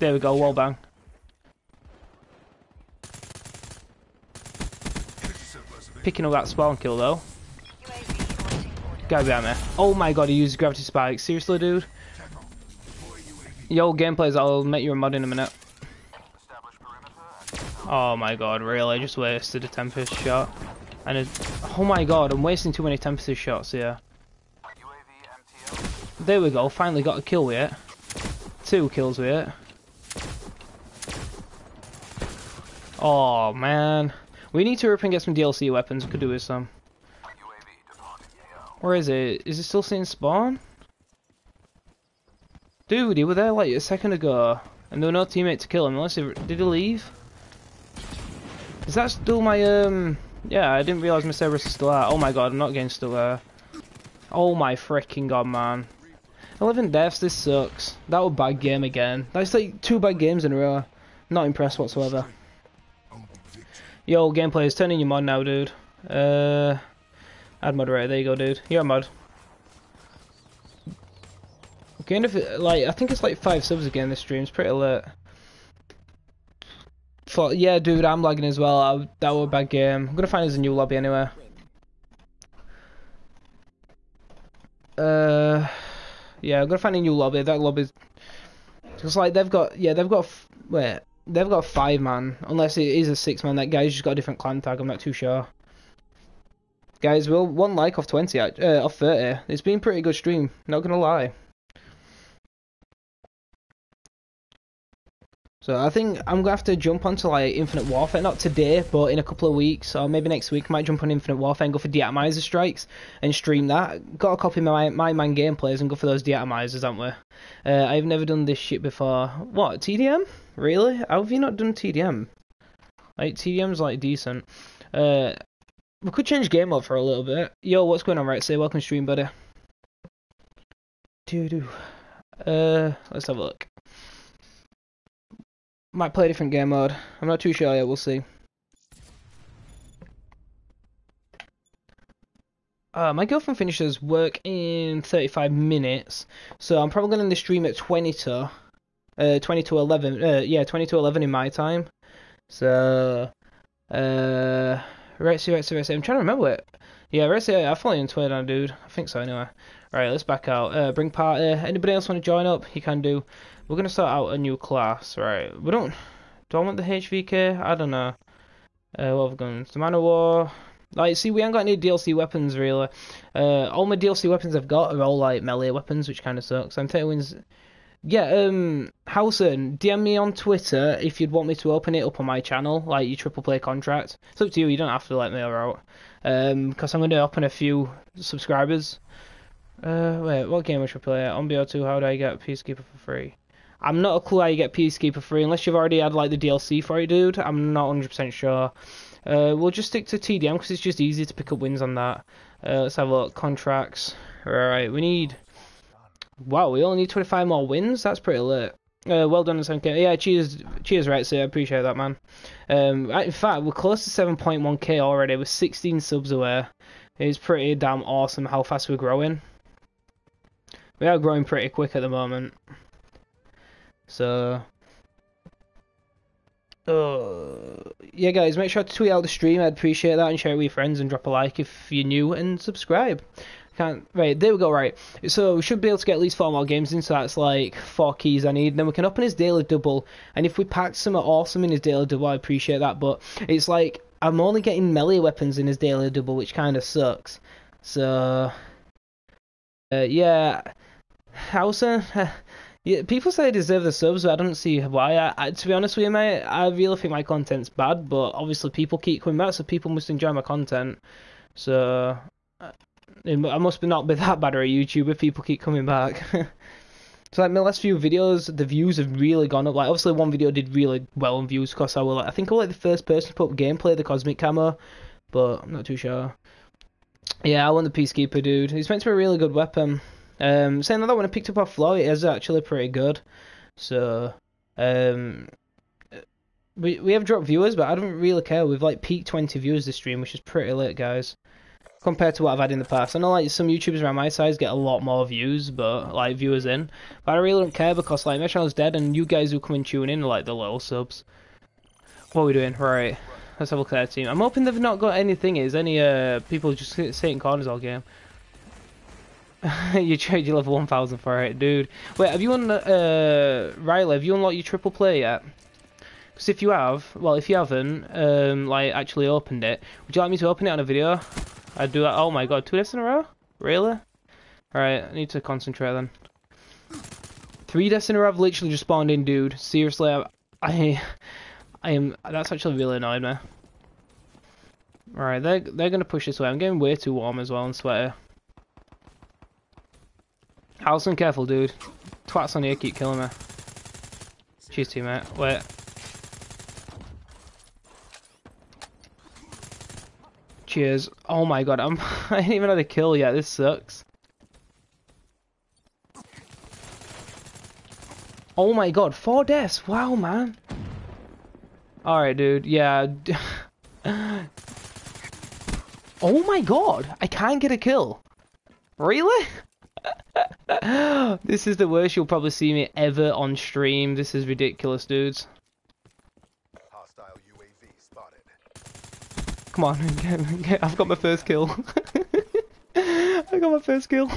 There we go, wall bang. Picking up that spawn kill though. Guy behind me. Oh my god, he used gravity spikes. Seriously, dude? Yo, Gameplays, I'll make you a mod in a minute. Oh my god, really? I just wasted a Tempest shot. And oh my god, I'm wasting too many Tempest shots here. There we go, finally got a kill with it. Two kills with it. Oh man. We need to rip and get some DLC weapons, could do with some. Where is it? Is it still sitting spawn? Dude, he was there like a second ago. And there were no teammate to kill him, unless he... Did he leave? Is that still my, Yeah, I didn't realise my Cerberus was still out. Oh my god, I'm not getting still there. Oh my freaking god, man. 11 deaths, this sucks. That was a bad game again. That's like two bad games in a row. Not impressed whatsoever. Yo, Gameplay, is turning your mod now, dude. Add moderator, there you go, dude. You're a mod. Okay, if it, like, I think it's like 5 subs again this stream. It's pretty lit. So, yeah, dude, I'm lagging as well. That was a bad game. I'm gonna find us a new lobby anyway. Yeah, I'm gonna find a new lobby. That lobby's just like they've got. Yeah, they've got. Wait, they've got 5 man. Unless it is a 6 man. That guy's just got a different clan tag. I'm not too sure. Guys, we'll 1 like off 20. Off 30. It's been a pretty good stream. Not gonna lie. So I think I'm gonna have to jump onto like Infinite Warfare. Not today, but in a couple of weeks or maybe next week. I might jump on Infinite Warfare and go for deatomizer strikes and stream that. Gotta copy my man Gameplays and go for those deatomizers, haven't we? I've never done this shit before. What, TDM? Really? How have you not done TDM? Like TDM's like decent. We could change game mode for a little bit. Yo, what's going on, right? Say welcome stream, buddy. Doo-doo. Let's have a look. Might play a different game mode. I'm not too sure yet, we'll see. My girlfriend finishes work in 35 minutes, so I'm probably going to stream at 20 to 11. Yeah, 20 to 11 in my time. So, right, I'm trying to remember it. Yeah, right, I've only on Twitter, dude. I think so, anyway. Alright, let's back out. Bring party. Anybody else want to join up? You can do. We're going to start out a new class, right? We don't... Do I want the HVK? I don't know. What have guns? The Man of War. Like, see, we haven't got any DLC weapons, really. All my DLC weapons I've got are all, like, melee weapons, which kind of sucks. I'm 30 wins... yeah, Howson, DM me on Twitter if you'd want me to open it up on my channel, like your triple play contract. It's up to you, you don't have to let me out. Because I'm going to open a few subscribers. Wait, what game I should play? On BO2, how do I get Peacekeeper for free? I'm not a clue how you get Peacekeeper free, unless you've already had, like, the DLC for it, dude. I'm not 100% sure. We'll just stick to TDM, because it's just easy to pick up wins on that. Let's have a look. Contracts. Alright, we need... Wow, we only need 25 more wins? That's pretty lit. Well done, 7k. Yeah, cheers, Rexy. I appreciate that, man. In fact, we're close to 7.1k already. We're 16 subs away. It's pretty damn awesome how fast we're growing. We are growing pretty quick at the moment. So, yeah, guys, make sure to tweet out the stream. I'd appreciate that, and share it with your friends, and drop a like if you're new, and subscribe. Right, there we go. Right, so we should be able to get at least 4 more games in. So that's like 4 keys I need. And then we can open his daily double, and if we pack some awesome in his daily double, I appreciate that. But it's like I'm only getting melee weapons in his daily double, which kind of sucks. So, yeah, Howson. Yeah, people say I deserve the subs, but I don't see why. To be honest with you, mate, I really think my content's bad, but obviously people keep coming back, so people must enjoy my content. So, I must not be that bad or a YouTuber, people keep coming back. So, like, my last few videos, the views have really gone up. Like, obviously, one video did really well on views, because I think I was, like, the first person to put up Gameplay, the Cosmic Camo, but I'm not too sure. Yeah, I want the Peacekeeper, dude. He's meant to be a really good weapon. Saying that, when I picked up off Flow, it is actually pretty good. So, we have dropped viewers, but I don't really care. We've like peaked 20 viewers this stream, which is pretty lit, guys, compared to what I've had in the past. I know, like, some YouTubers around my size get a lot more views, but like viewers in, but I really don't care, because like my channel's dead, and you guys who come and tune in are like the little subs. What are we doing? Right, let's have a look at our team. I'm hoping they've not got anything. Is any people just sitting corners all game? You trade your level 1000 for it, dude. Wait, have you Riley, have you unlocked your triple play yet? Because if you have, well, if you haven't, like, actually opened it, would you like me to open it on a video? I'd do that. Oh my god, 2 deaths in a row? Really? Alright, I need to concentrate then. 3 deaths in a row, I've literally just spawned in, dude. Seriously, I am, that's actually really annoying me. Alright, they're gonna push this way. I'm getting way too warm as well and sweaty. Allison, careful, dude. Twats on here keep killing me. Cheers, teammate. Wait. Cheers. Oh my god, I ain't even had a kill yet. This sucks. Oh my god, 4 deaths. Wow, man. Alright, dude. Yeah. Oh my god, I can't get a kill. Really? This is the worst you'll probably see me ever on stream. This is ridiculous, dudes. Hostile UAV spotted. Come on, get. I've got my first kill. I got my first kill.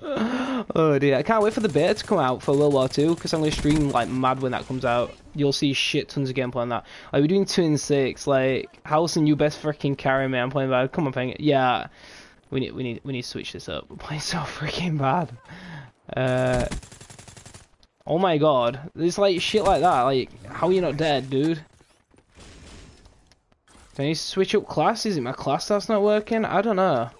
Oh dear, I can't wait for the beta to come out for World War II, because I'm going to stream like mad when that comes out. You'll see shit tons of gameplay on that. Like, we're doing 2 and 6. Like, Howson, you best freaking carry me. I'm playing bad. Come on, Penguin. Yeah. We need to switch this up. We're playing so freaking bad. Oh my god. There's like shit like that. Like, how are you not dead, dude? Do I need to switch up class? Is it my class that's not working? I don't know.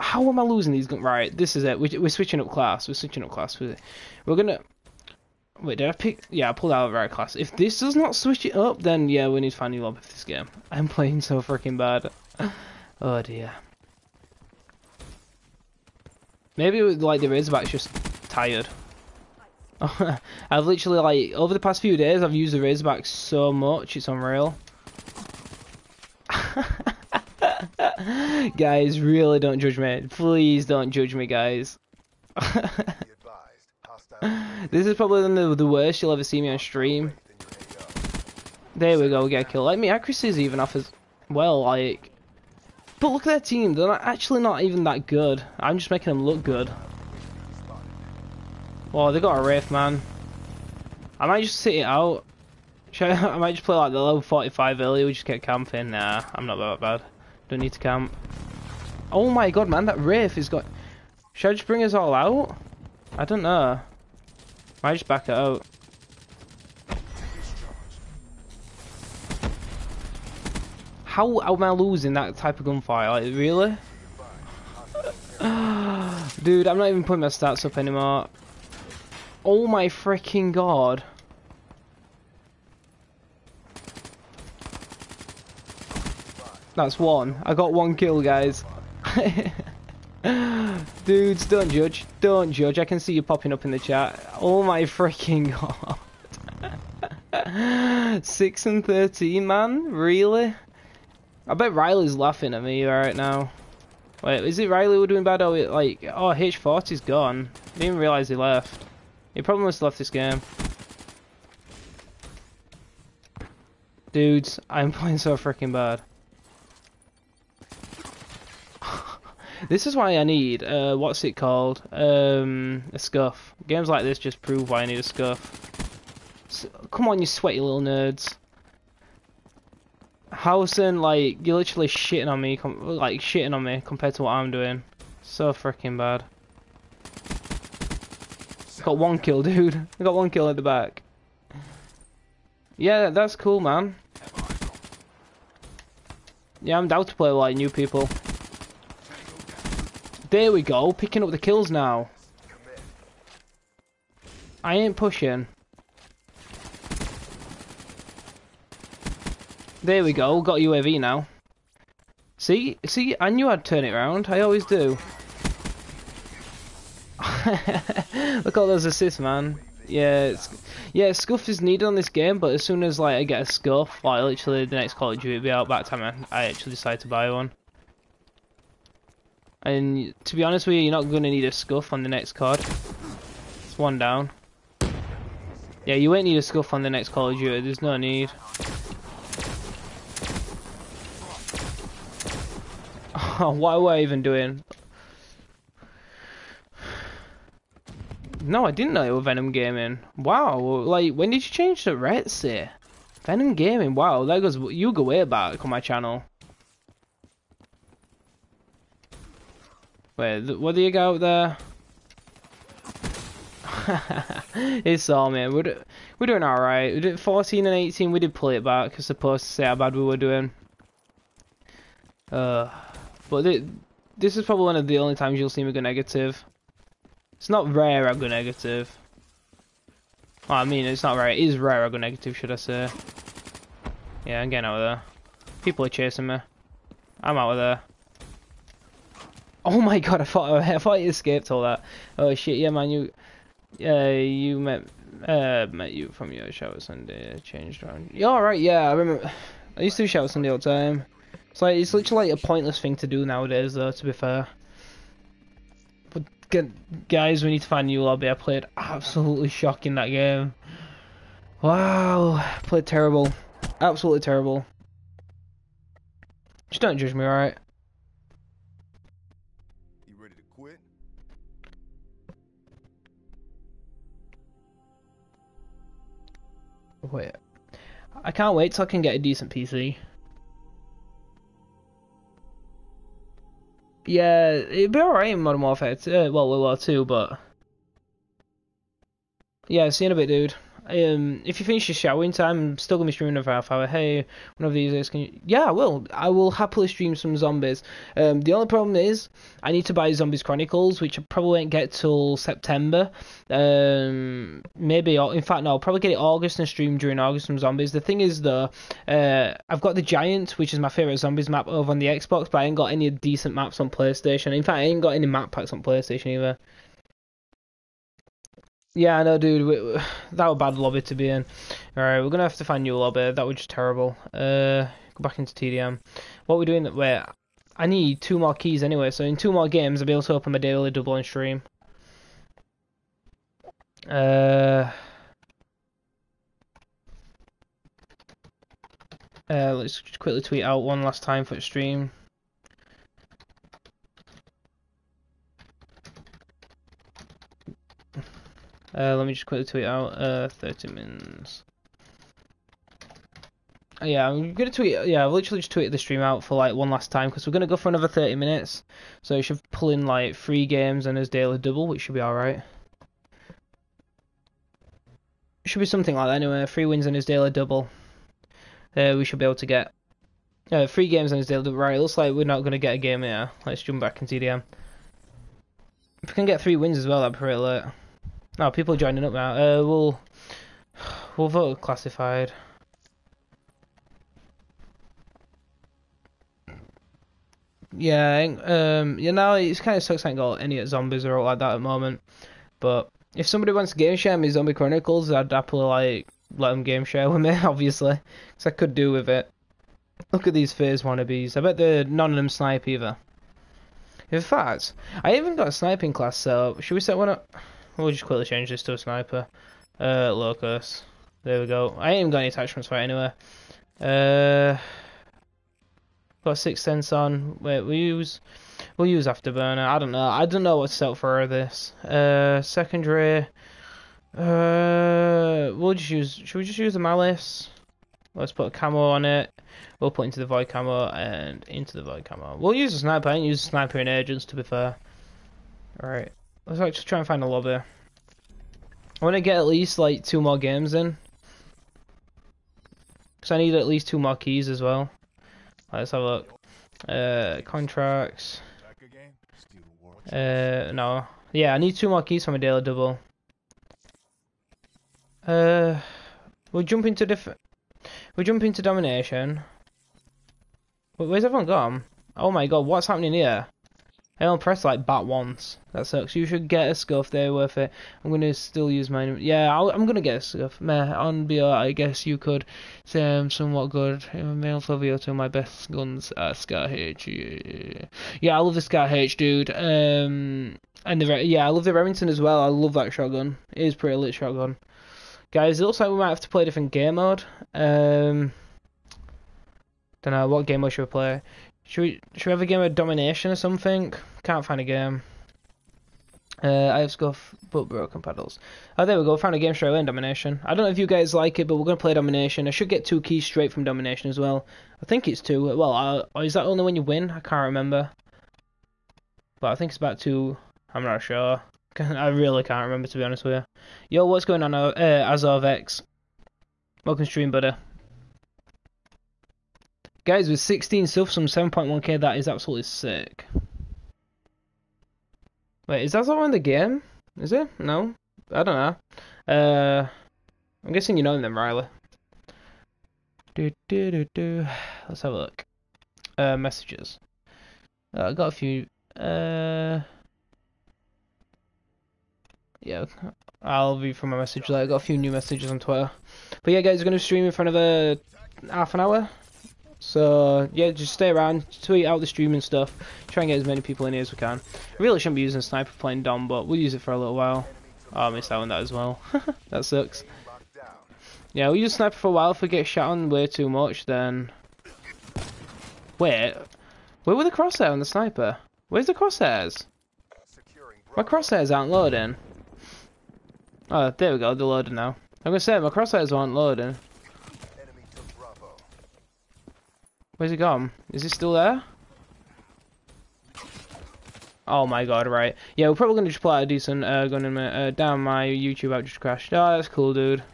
How am I losing these guns? Right, this is it. We're switching up class. We're switching up class. We're gonna... Wait, did I pick... Yeah, I pulled out of right class. If this does not switch it up, then yeah, we need to find a new lobby for this game. I'm playing so freaking bad. Oh dear. Maybe it was, like, the Razorback's just tired. I've literally, like, over the past few days, I've used the Razorback so much, it's unreal. Guys, really don't judge me. Please don't judge me, guys. This is probably the worst you'll ever see me on stream. There we go, we get a kill. Like, my accuracy is even off as well, like... But look at their team, they're actually not even that good. I'm just making them look good. Whoa, they got a Wraith, man. I might just sit it out. I might just play like the level 45 earlier, we just get camping. Nah, I'm not that bad. Don't need to camp. Oh my god, man, that Wraith has got... Should I just bring us all out? I don't know. Might just back it out. How am I losing that type of gunfire? Like, really? Dude, I'm not even putting my stats up anymore. Oh my freaking god. That's one. I got one kill, guys. Dudes, don't judge. Don't judge. I can see you popping up in the chat. Oh my freaking god. 6 and 13, man? Really? I bet Riley's laughing at me right now. Wait, is it Riley we're doing bad? Or like, oh, H40's gone. I didn't realise he left. He probably must have left this game. Dudes, I'm playing so freaking bad. This is why I need, what's it called? A scuff. Games like this just prove why I need a scuff. So, come on, you sweaty little nerds. Howson, like, you're literally shitting on me, compared to what I'm doing. So freaking bad. Got one kill, dude. I got one kill at the back. Yeah, that's cool, man. Yeah, I'm down to play with, like, new people. There we go, picking up the kills now. I ain't pushing. There we go, got UAV now. See, I knew I'd turn it around, I always do. Look at all those assists, man. Yeah, scuff is needed on this game, but as soon as like I get a scuff, like literally the next Call of Duty will be out, that time I actually decide to buy one. And to be honest with you, you're not going to need a scuff on the next COD. It's one down. Yeah, you won't need a scuff on the next Call of Duty, there's no need. Oh, what am I even doing? No, I didn't know it was Venom Gaming. Wow, like, when did you change to Retsy? Venom Gaming, wow, that goes, you go way back on my channel. Wait, what do you got out there? It's all, man. We're doing alright. We did 14 and 18. We did pull it back. I supposed to say how bad we were doing. But this is probably one of the only times you'll see me go negative. It's not rare I go negative. Oh, I mean, it's not rare. It is rare I go negative, should I say. Yeah, I'm getting out of there. People are chasing me. I'm out of there. Oh my god, I thought you escaped all that. Oh shit, yeah man, you met you from your Shout Sunday, changed around. Yeah, alright, yeah, I remember. I used to do Shout Sunday all the time. It's like, it's literally like a pointless thing to do nowadays though, to be fair. But guys, we need to find a new lobby. I played absolutely shocking that game. Wow, played terrible. Absolutely terrible. Just don't judge me, alright? Wait, I can't wait till I can get a decent PC. Yeah, it'd be alright in Modern Warfare, well, World War II, but... Yeah, see you in a bit, dude. If you finish your showering time, I'm still gonna be streaming another half hour. Hey, one of these days, can you... Yeah, I will. I will happily stream some zombies. The only problem is, I need to buy Zombies Chronicles, which I probably won't get till September. Maybe, or, in fact, no, I'll probably get it August and stream during August some zombies. The thing is, though, I've got the Giant, which is my favourite zombies map over on the Xbox, but I ain't got any decent maps on PlayStation. In fact, I ain't got any map packs on PlayStation either. Yeah, I know, dude. That was a bad lobby to be in. Alright, we're going to have to find a new lobby. That was just terrible. Go back into TDM. What are we doing? Wait, I need 2 more keys anyway, so in 2 more games, I'll be able to open my daily double and stream. Let's just quickly tweet out one last time for the stream. Let me just quickly tweet out 30 mins. Yeah, I'm going to tweet... Yeah, I've literally just tweeted the stream out for, like, one last time, because we're going to go for another 30 minutes. So you should pull in, like, 3 games and his daily double, which should be alright. Should be something like that anyway. 3 wins and his daily double. We should be able to get... 3 games and his daily double. Right, it looks like we're not going to get a game here. Let's jump back in TDM. If we can get 3 wins as well, that'd be pretty late. Oh, people are joining up now. We'll vote classified. Yeah, you know, it kind of sucks I ain't got any zombies or all like that at the moment. But if somebody wants to game share me Zombie Chronicles, I'd happily, like, let them game share with me, obviously. Because I could do with it. Look at these phase wannabes. I bet they're none of them snipe either. In fact, I even got a sniping class set up. Should we set one up? We'll just quickly change this to a sniper. Locus. There we go. I ain't even got any attachments for it anyway. Got 6 cents on. Wait, we'll use afterburner. I don't know what to sell for this. Secondary. We'll just use. Should we just use the Malice? Let's put a camo on it. We'll put Into the Void camo and Into the Void camo. We'll use a sniper. I ain't used a sniper in agents, to be fair. All right. Let's actually try and find a lobby. I want to get at least like 2 more games in, because I need at least 2 more keys as well. Let's have a look. Contracts. No. Yeah, I need 2 more keys for my daily double. We'll jump into different. We'll jump into domination. Where's everyone gone? Oh my god, what's happening here? I only pressed like bat once. That sucks. You should get a scuff. They're worth it. I'm gonna still use mine. Yeah, I'm gonna get a scuff. Meh, on BO, I guess you could say I'm somewhat good. In male for BO2, my best guns are Scar H. Yeah, I love the Scar H, dude. And the yeah, I love the Remington as well. I love that shotgun. It is a pretty lit shotgun. Guys, it looks like we might have to play a different game mode. Don't know what game mode should we play. Should we have a game of domination or something? Can't find a game. I have scuff, but broken paddles. Oh, there we go. Found a game straight away in domination. I don't know if you guys like it, but we're going to play domination. I should get 2 keys straight from domination as well. I think it's 2. Well, is that only when you win? I can't remember. But I think it's about 2. I'm not sure. I really can't remember, to be honest with you. Yo, what's going on, Azorvex? Welcome to stream, buddy. Guys, with 16 subs from 7.1k, that is absolutely sick. Wait, is that someone in the game? Is it? No? I don't know. I'm guessing you know them, Riley. Let's have a look. Messages. I got a few. Yeah, I'll read from my message later. I got a few new messages on Twitter. But yeah, guys, we're going to stream in front of a half an hour. So, yeah, just stay around, tweet out the stream and stuff, try and get as many people in here as we can. I really shouldn't be using sniper playing Dom, but we'll use it for a little while. Oh, I missed out on that as well. That sucks. Yeah, we'll use sniper for a while. If we get shot on way too much, then... Wait, where were the crosshair on the sniper? Where's the crosshairs? My crosshairs aren't loading. Oh, there we go, they're loading now. I'm gonna say, my crosshairs aren't loading. Where's he gone? Is he still there? Oh my god, right. Yeah, we're probably going to just pull out a decent gun in a minute. Damn, my YouTube app just crashed. Oh, that's cool, dude.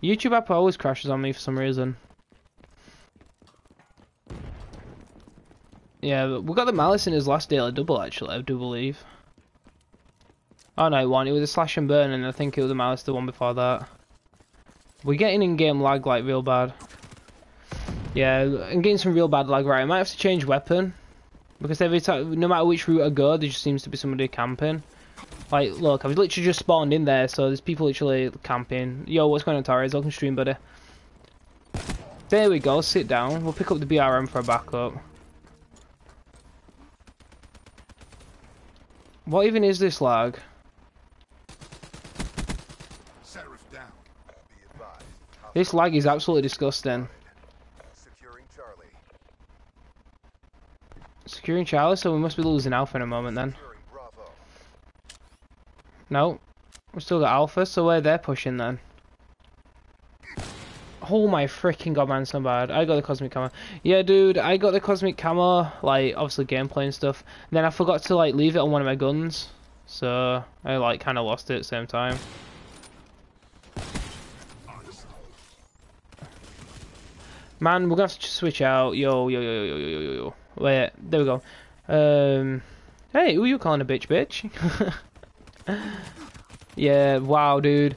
YouTube app always crashes on me for some reason. Yeah, but we got the Malice in his last daily double, actually, I do believe. Oh no, it won. It was a slash and burn, and I think it was the Malice, the one before that. We're getting in-game lag, like, real bad. Yeah, I'm getting some real bad lag, right? I might have to change weapon, because every time, no matter which route I go, there just seems to be somebody camping. Like, look, I've literally just spawned in there, so there's people literally camping. Yo, what's going on, Torres? Welcome to stream, buddy. There we go, sit down. We'll pick up the BRM for a backup. What even is this lag? This lag is absolutely disgusting. Securing Charlie, so we must be losing Alpha in a moment then. No, we've still got Alpha, so where they're pushing then. Oh my freaking god, man, so bad. I got the Cosmic Camo. Yeah, dude, I got the Cosmic Camo, like, obviously gameplay and stuff. And then I forgot to, like, leave it on one of my guns. So, I, like, kind of lost it at the same time. Man, we're gonna have to switch out. Yo. Wait, there we go. Hey, who are you calling a bitch? Yeah, wow, dude.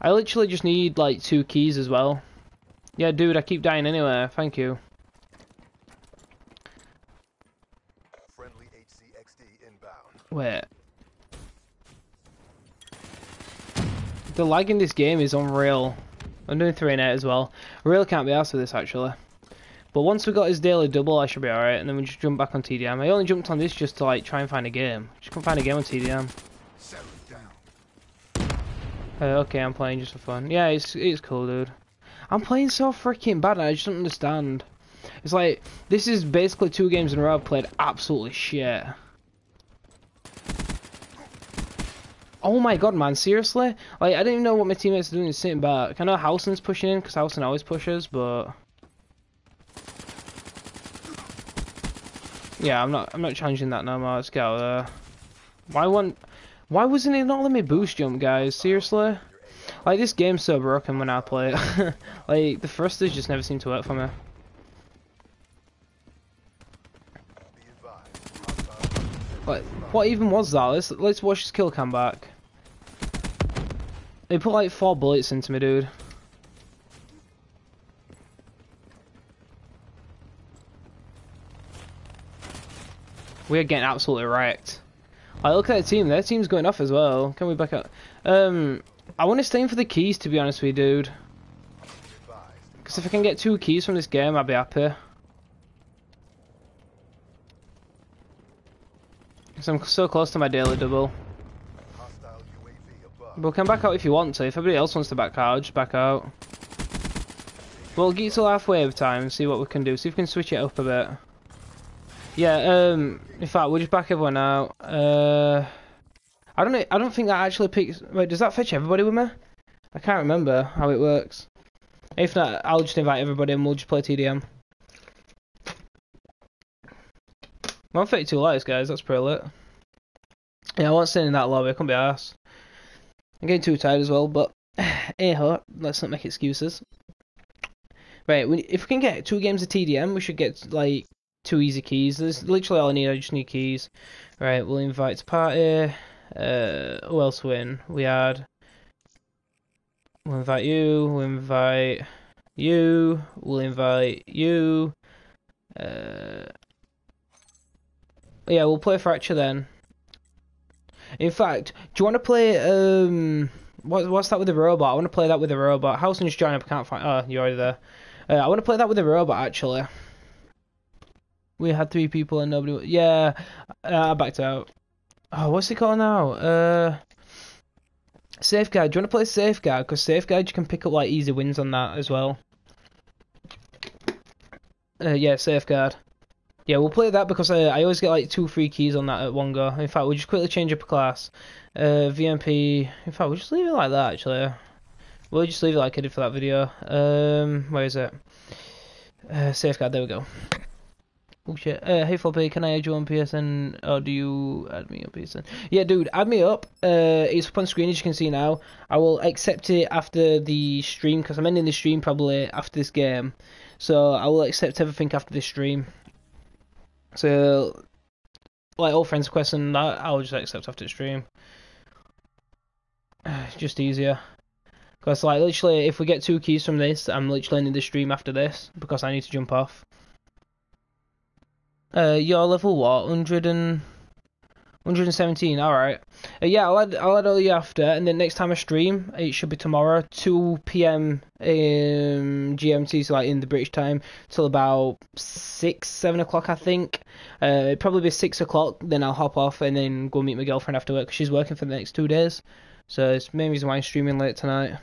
I literally just need, like, 2 keys as well. Yeah, dude, I keep dying anywhere. Thank you. Friendly HCXD inbound. Wait. The lag in this game is unreal. I'm doing 3 and 8 as well. I really can't be arsed with this, actually. But once we got his daily double, I should be alright. And then we just jump back on TDM. I only jumped on this just to, like, try and find a game. Just couldn't find a game on TDM. Okay, I'm playing just for fun. Yeah, it's cool, dude. I'm playing so freaking bad, I just don't understand. It's like, this is basically 2 games in a row I've played absolutely shit. Oh my god, man, seriously? Like, I didn't even know what my teammates are doing, sitting back. I know Howson's pushing in, because Howson always pushes, but... Yeah, I'm not challenging that no more, let's get out of there. Why wasn't he not letting me boost jump, guys? Seriously? Like, this game's so broken when I play it. Like, the thrusters just never seem to work for me. Like, what even was that? Let's watch his kill cam back. They put, like, 4 bullets into me, dude. We are getting absolutely wrecked. I look at their team. Their team's going off as well. Can we back up? I want to stay in for the keys, to be honest with you, dude. Because if I can get 2 keys from this game, I'd be happy. Because I'm so close to my daily double. But can back out if you want to. If everybody else wants to back out, I'll just back out. We'll get to halfway of time and see what we can do. See if we can switch it up a bit. Yeah, in fact, we'll just back everyone out. I don't know, I don't think that actually picks... Wait, does that fetch everybody with me? I can't remember how it works. If not, I'll just invite everybody and we'll just play TDM. 132 likes, guys, that's pretty lit. Yeah, I won't stay in that lobby, I couldn't be arsed. I'm getting too tired as well, but... Hey ho, let's not make excuses. Right, if we can get 2 games of TDM, we should get, like... 2 easy keys. That's literally all I need. I just need keys. Right, we'll invite to party. Who else win? We had. We'll invite you. We'll invite you. We'll invite you. Yeah, we'll play Fracture then. In fact, do you want to play? What's that with the robot? I want to play that with the robot. Howson just joined up. I can't find. Oh, you're already there. I want to play that with the robot actually. We had 3 people and nobody... Yeah, I backed out. Oh, what's it called now? Safeguard. Do you want to play Safeguard? Because Safeguard, you can pick up, like, easy wins on that as well. Yeah, Safeguard. Yeah, we'll play that because I always get, like, 2 free keys on that at one go. In fact, we'll just quickly change up a class. VMP... In fact, we'll just leave it like that, actually. We'll just leave it like I did for that video. Where is it? Safeguard, there we go. Oh shit. Hey Floppy, can I add you on PSN or do you add me on PSN? Yeah dude, add me up. It's up on screen as you can see now. I will accept it after the stream because I'm ending the stream probably after this game. So I will accept everything after this stream. So like all friends requests and that I'll just accept after the stream. It's just easier. Because like literally if we get 2 keys from this, I'm literally ending the stream after this because I need to jump off. You're level what? 117. All right. Yeah, I'll add all you after, and then next time I stream, it should be tomorrow, 2 p.m. GMT, so like in the British time, till about 6, 7 o'clock, I think. It'd probably be 6 o'clock. Then I'll hop off and then go meet my girlfriend after work. 'Cause she's working for the next 2 days, so it's the main reason why I'm streaming late tonight.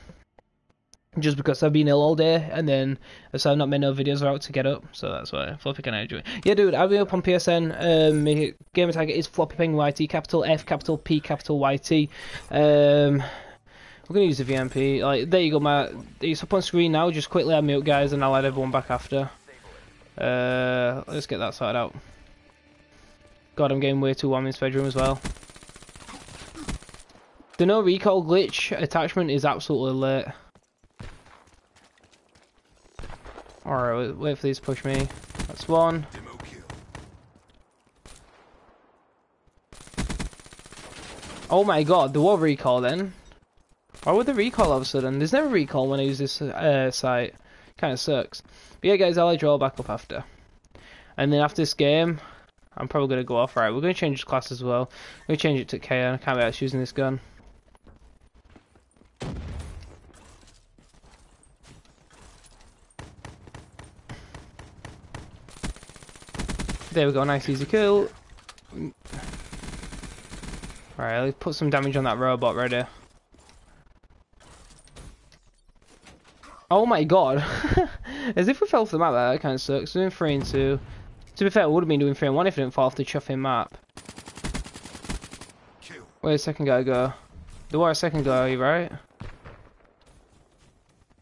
Just because I've been ill all day, and then so I've not made no videos out to get up, so that's why Floppy can I do it. Yeah, dude, I'll be up on PSN. My gamer tag is Floppy Penguin YT, capital F, capital P, capital YT. I'm gonna use the VMP. Like, there you go, Matt. It's up on screen now. Just quickly unmute, guys, and I'll add everyone back after. Let's get that sorted out. God, I'm getting way too warm in this bedroom as well. The no recoil glitch attachment is absolutely lit. Alright, wait for these to push me. That's one. Oh my god, there was recoil then. Why would the recoil all of a sudden? There's never recoil when I use this site. Kinda sucks. But yeah guys, I'll draw back up after. And then after this game, I'm probably gonna go off. Right, we're gonna change his class as well. We're gonna change it to KN. I can't be out using this gun. There we go, nice easy kill. Alright, let's put some damage on that robot right here. Oh my god! As if we fell off the map there, that kind of sucks. We're doing 3 and 2. To be fair, I would have been doing 3 and 1 if I didn't fall off the chuffing map. Where'd the second guy go? There was a second guy, right?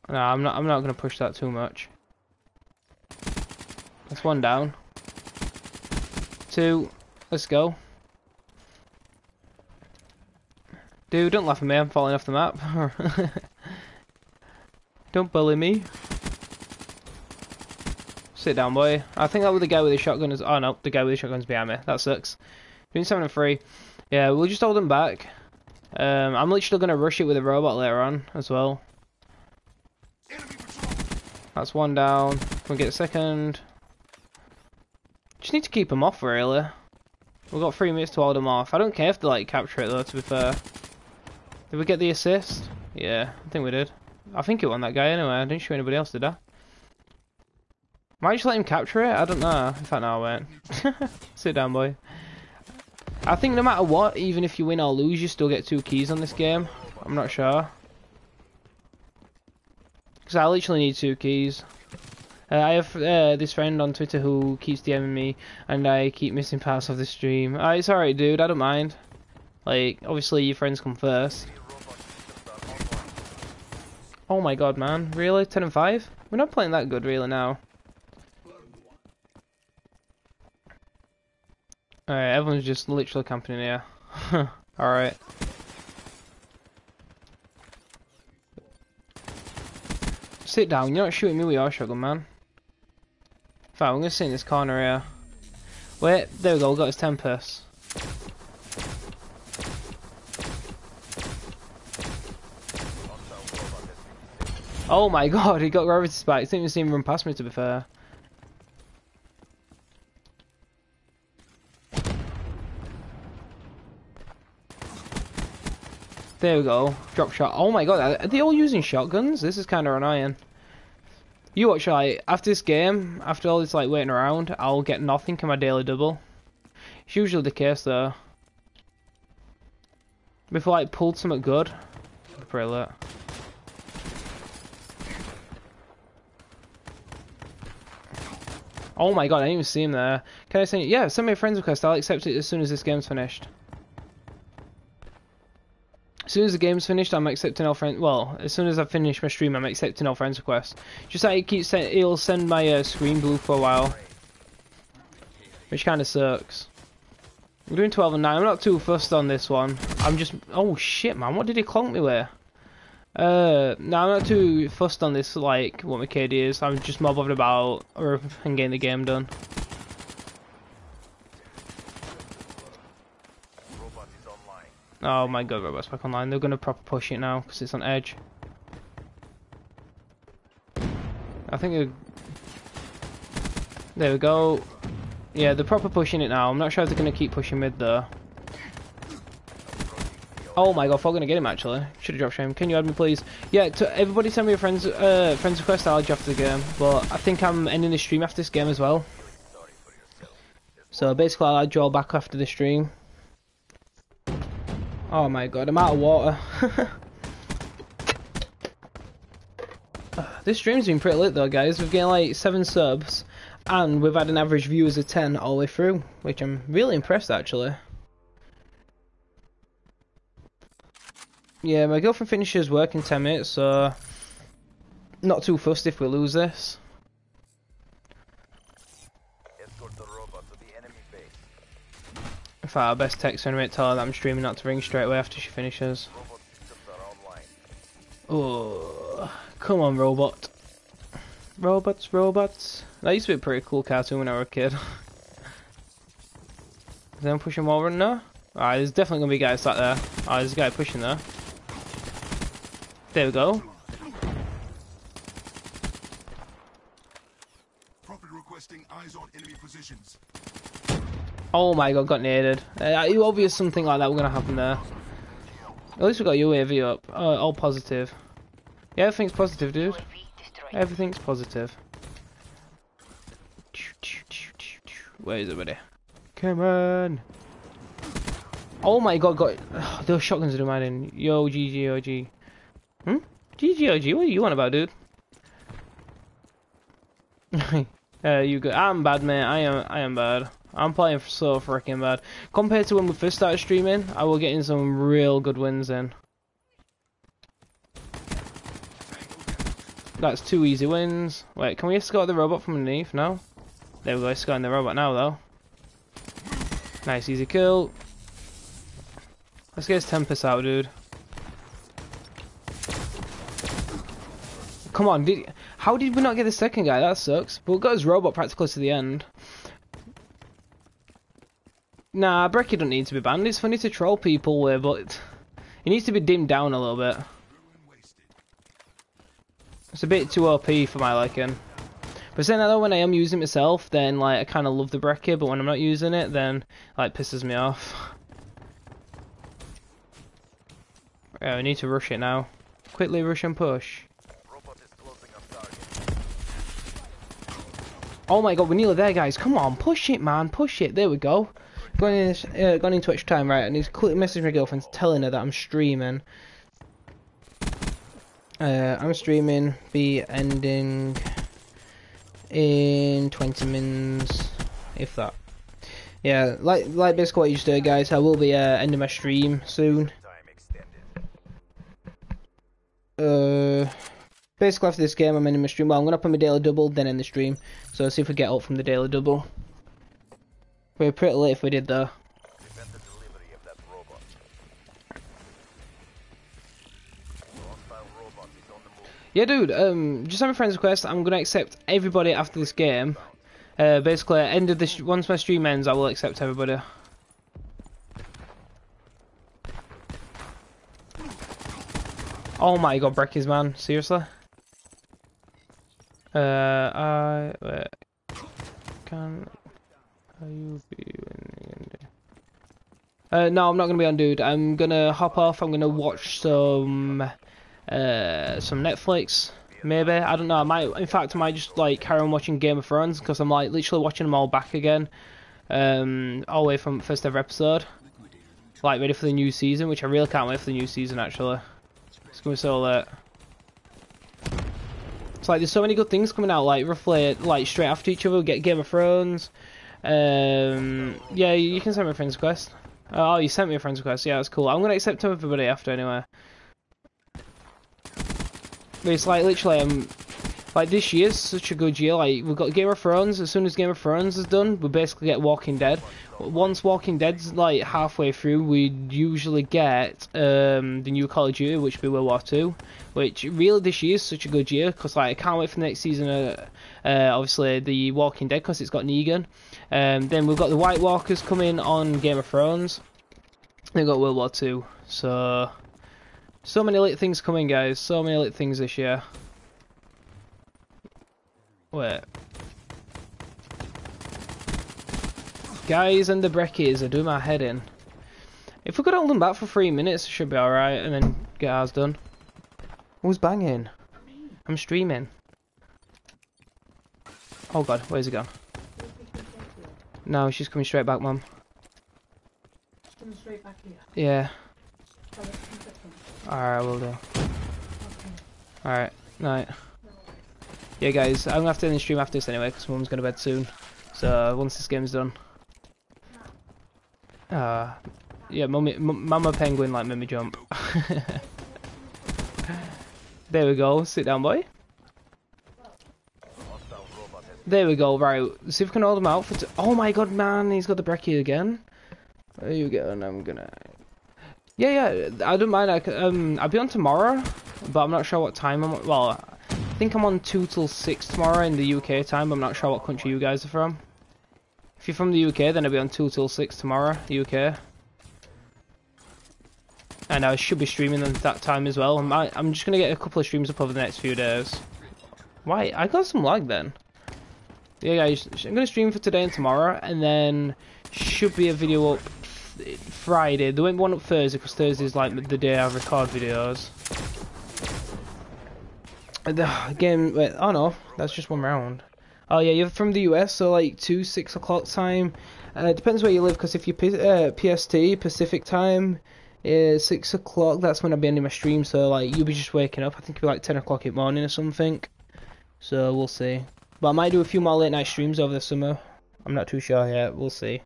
No, I'm not gonna push that too much. That's one down. 2, let's go. Dude, don't laugh at me, I'm falling off the map. Don't bully me. Sit down, boy. I think that was the guy with the shotgun is... Oh no, the guy with the shotgun's behind me. That sucks. Doing 7 and 3. Yeah, we'll just hold him back. I'm literally gonna rush it with a robot later on as well. That's one down. Can we get a second? Just need to keep them off, really. We've got 3 minutes to hold them off. I don't care if they, like, capture it, though, to be fair. Did we get the assist? Yeah, I think we did. I think it won that guy anyway. I didn't shoot anybody else, did I? Might just let him capture it? I don't know. In fact, no, I won't. Sit down, boy. I think no matter what, even if you win or lose, you still get 2 keys on this game. I'm not sure. Because I literally need 2 keys. I have this friend on Twitter who keeps DMing me, and I keep missing parts of the stream. It's alright, dude. I don't mind. Like, obviously, your friends come first. Oh my god, man. Really? 10 and 5? We're not playing that good, really, now. Alright, everyone's just literally camping in here. Alright. Sit down. You're not shooting me with your shotgun, man. Fine, I'm gonna sit in this corner here. Wait, there we go, we got his Tempest. Oh my god, he got Gravity Spikes. Didn't even see him run past me, to be fair. There we go, drop shot. Oh my god, are they all using shotguns? This is kind of annoying. You watch, like, after this game, after all this, like, waiting around, I'll get nothing in my daily double. It's usually the case, though. Before I, like, pulled something good, pretty late. Oh my god, I didn't even see him there. Can I send you? Yeah, send me a friend's request. I'll accept it as soon as this game's finished. As soon as the game's finished, I'm accepting all friends. Well, as soon as I finish my stream, I'm accepting all friends requests. Just like it keeps saying, it'll send my screen blue for a while, which kind of sucks. I'm doing 12 and 9. I'm not too fussed on this one. I'm just. Oh shit, man! What did he clonk me with? No, I'm not too fussed on this. Like what my KD is. I'm just more bothered about and getting the game done. Oh my god, Robot's back online. They're going to proper push it now, because it's on edge. I think they're... There we go. Yeah, they're proper pushing it now. I'm not sure if they're going to keep pushing mid, though. Oh my god, I'm going to get him, actually. Should have dropped him. Can you add me, please? Yeah, everybody send me a friend's request. I'll add you after the game. But I think I'm ending the stream after this game as well. So basically, I'll add you all back after the stream. Oh my god, I'm out of water. This stream's been pretty lit though, guys. We've got like 7 subs, and we've had an average viewers of 10 all the way through, which I'm really impressed actually. Yeah, my girlfriend finishes work in 10 minutes, so not too fussed if we lose this. Escort the robot to the enemy base. In fact, I'll best text her and tell her that I'm streaming not to ring straight away after she finishes. Oh, come on, robot. Robots, robots. That used to be a pretty cool cartoon when I was a kid. Is anyone pushing wall run now? Alright, there's definitely going to be guys sat there. Alright, there's a guy pushing there. There we go. Requesting eyes on enemy positions. Oh my god, got naded. It obvious something like that was going to happen there. At least we got UAV up. All positive. Yeah, everything's positive, dude. Everything's positive. Where is everybody? Come on. Oh my god, got... Oh, those shotguns are demanding. Yo, GGOG. Hmm? GGOG, what are you on about, dude? You go. I'm bad, mate. I am bad. I'm playing so freaking bad. Compared to when we first started streaming, I was getting some real good wins in. That's two easy wins. Wait, can we escort the robot from underneath? No? There we go, escorting the robot now, though. Nice, easy kill. Let's get his Tempest out, dude. Come on, how did we not get the second guy? That sucks. But we got his robot practically to the end. Nah, Brecky don't need to be banned. It's funny to troll people with, but he needs to be dimmed down a little bit. It's a bit too OP for my liking. But saying that though, when I am using it myself, then like I kind of love the Brecky, but when I'm not using it, then like pisses me off. Yeah, we need to rush it now. Quickly rush and push. Robot is closing up target. Oh my god, we're nearly there, guys. Come on, push it, man, push it. There we go. Gone into extra time, right? And he's quickly messaging my girlfriend, telling her that I'm streaming. I'm streaming, be ending in 20 minutes, if that. Yeah, like basically what you just did, guys, I will be ending my stream soon. Basically after this game I'm ending my stream. Well, I'm going to put my daily double, then end the stream. So let's see if we get up from the daily double. We were pretty late if we did though. Prevent the delivery of that robot. Yeah, dude, just on my friend's request, I'm going to accept everybody after this game. Basically, end of this, once my stream ends, I will accept everybody. Oh my god, Breckies, man. Seriously? Are you being... no, I'm not going to be on, dude. I'm going to hop off. I'm going to watch some Netflix, maybe. I don't know. I might, in fact, I might just like carry on watching Game of Thrones because I'm like literally watching them all back again, all the way from first ever episode, like ready for the new season, which I really can't wait for the new season. Actually, it's gonna be so late. It's like there's so many good things coming out, like roughly like straight after each other. We get Game of Thrones. Yeah, you can send me a friend's request. Oh, you sent me a friend's request. Yeah, that's cool. I'm gonna accept everybody after anyway. It's like literally, like this year's such a good year. Like we've got Game of Thrones. As soon as Game of Thrones is done, we basically get Walking Dead. Once Walking Dead's like halfway through, we usually get the new Call of Duty, which will be World War II. Which really this year's such a good year because like I can't wait for the next season. Obviously the Walking Dead because it's got Negan. Then we've got the White Walkers coming on Game of Thrones. They've got World War II. So many lit things coming, guys. So many lit things this year. Wait. Guys and the Breckies are doing my head in. If we could hold them back for 3 minutes, it should be alright, and then get ours done. Who's banging? I'm streaming. Oh god, where's he gone? No, she's coming straight back, Mum. Coming straight back here? Yeah. Alright, we'll do. Alright, night. Yeah, guys, I'm gonna have to end the stream after this anyway, because Mum's gonna bed soon. So, once this game's done. Yeah, Mama Penguin like made me jump. There we go. Sit down, boy. There we go. Right. See if we can hold him out for t— oh my god, man. He's got the brekkie again. There you go. And I'm gonna... Yeah, yeah. I don't mind. I'll be on tomorrow, but I'm not sure what time I'm on. Well, I think I'm on 2 till 6 tomorrow in the UK time. I'm not sure what country you guys are from. If you're from the UK, then I'll be on 2 till 6 tomorrow, UK. And I should be streaming at that time as well. I'm just going to get a couple of streams up over the next few days. Why? I got some lag then. Yeah, guys, I'm going to stream for today and tomorrow, and then should be a video up Friday. There won't be one up Thursday, because Thursday's like the day I record videos. Again, wait, oh no, that's just one round. Oh yeah, you're from the US, so like 2, 6 o'clock time. Depends where you live, because if you're PST, Pacific time, 6 o'clock, that's when I'll be ending my stream, so like you'll be just waking up. I think it'll be like 10 o'clock in the morning or something. So we'll see. But I might do a few more late night streams over the summer. I'm not too sure yet, we'll see.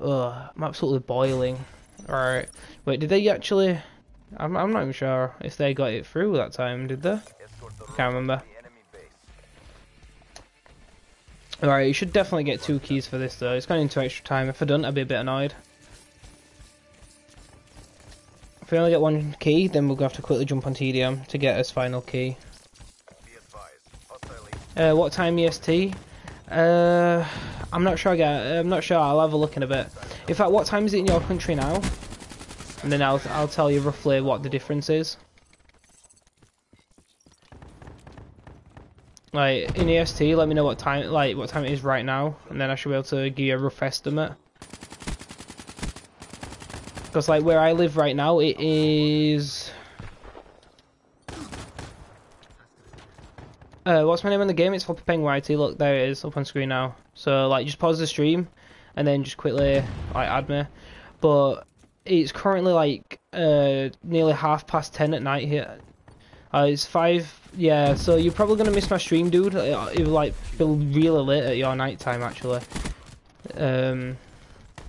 Ugh, I'm absolutely boiling. Alright. Wait, did they actually... I'm not even sure if they got it through that time, did they? I can't remember. Alright, you should definitely get 2 keys for this though. It's gone into extra time. If I don't, I'd be a bit annoyed. If we only get 1 key, then we'll have to quickly jump on TDM to get us final key. What time EST? I'm not sure, guys. I'm not sure. I'll have a look in a bit. In fact, what time is it in your country now? And then I'll tell you roughly what the difference is. Like in EST, let me know what time it is right now, and then I should be able to give you a rough estimate. Because like where I live right now, it is... what's my name in the game? It's Floppy Penguin IT. Look, there it is, up on screen now. So like, just pause the stream, and then just quickly like add me. But it's currently like nearly 10:30 at night here. It's 5. Yeah, so you're probably gonna miss my stream, dude. It'll like be really late at your night time actually. Trying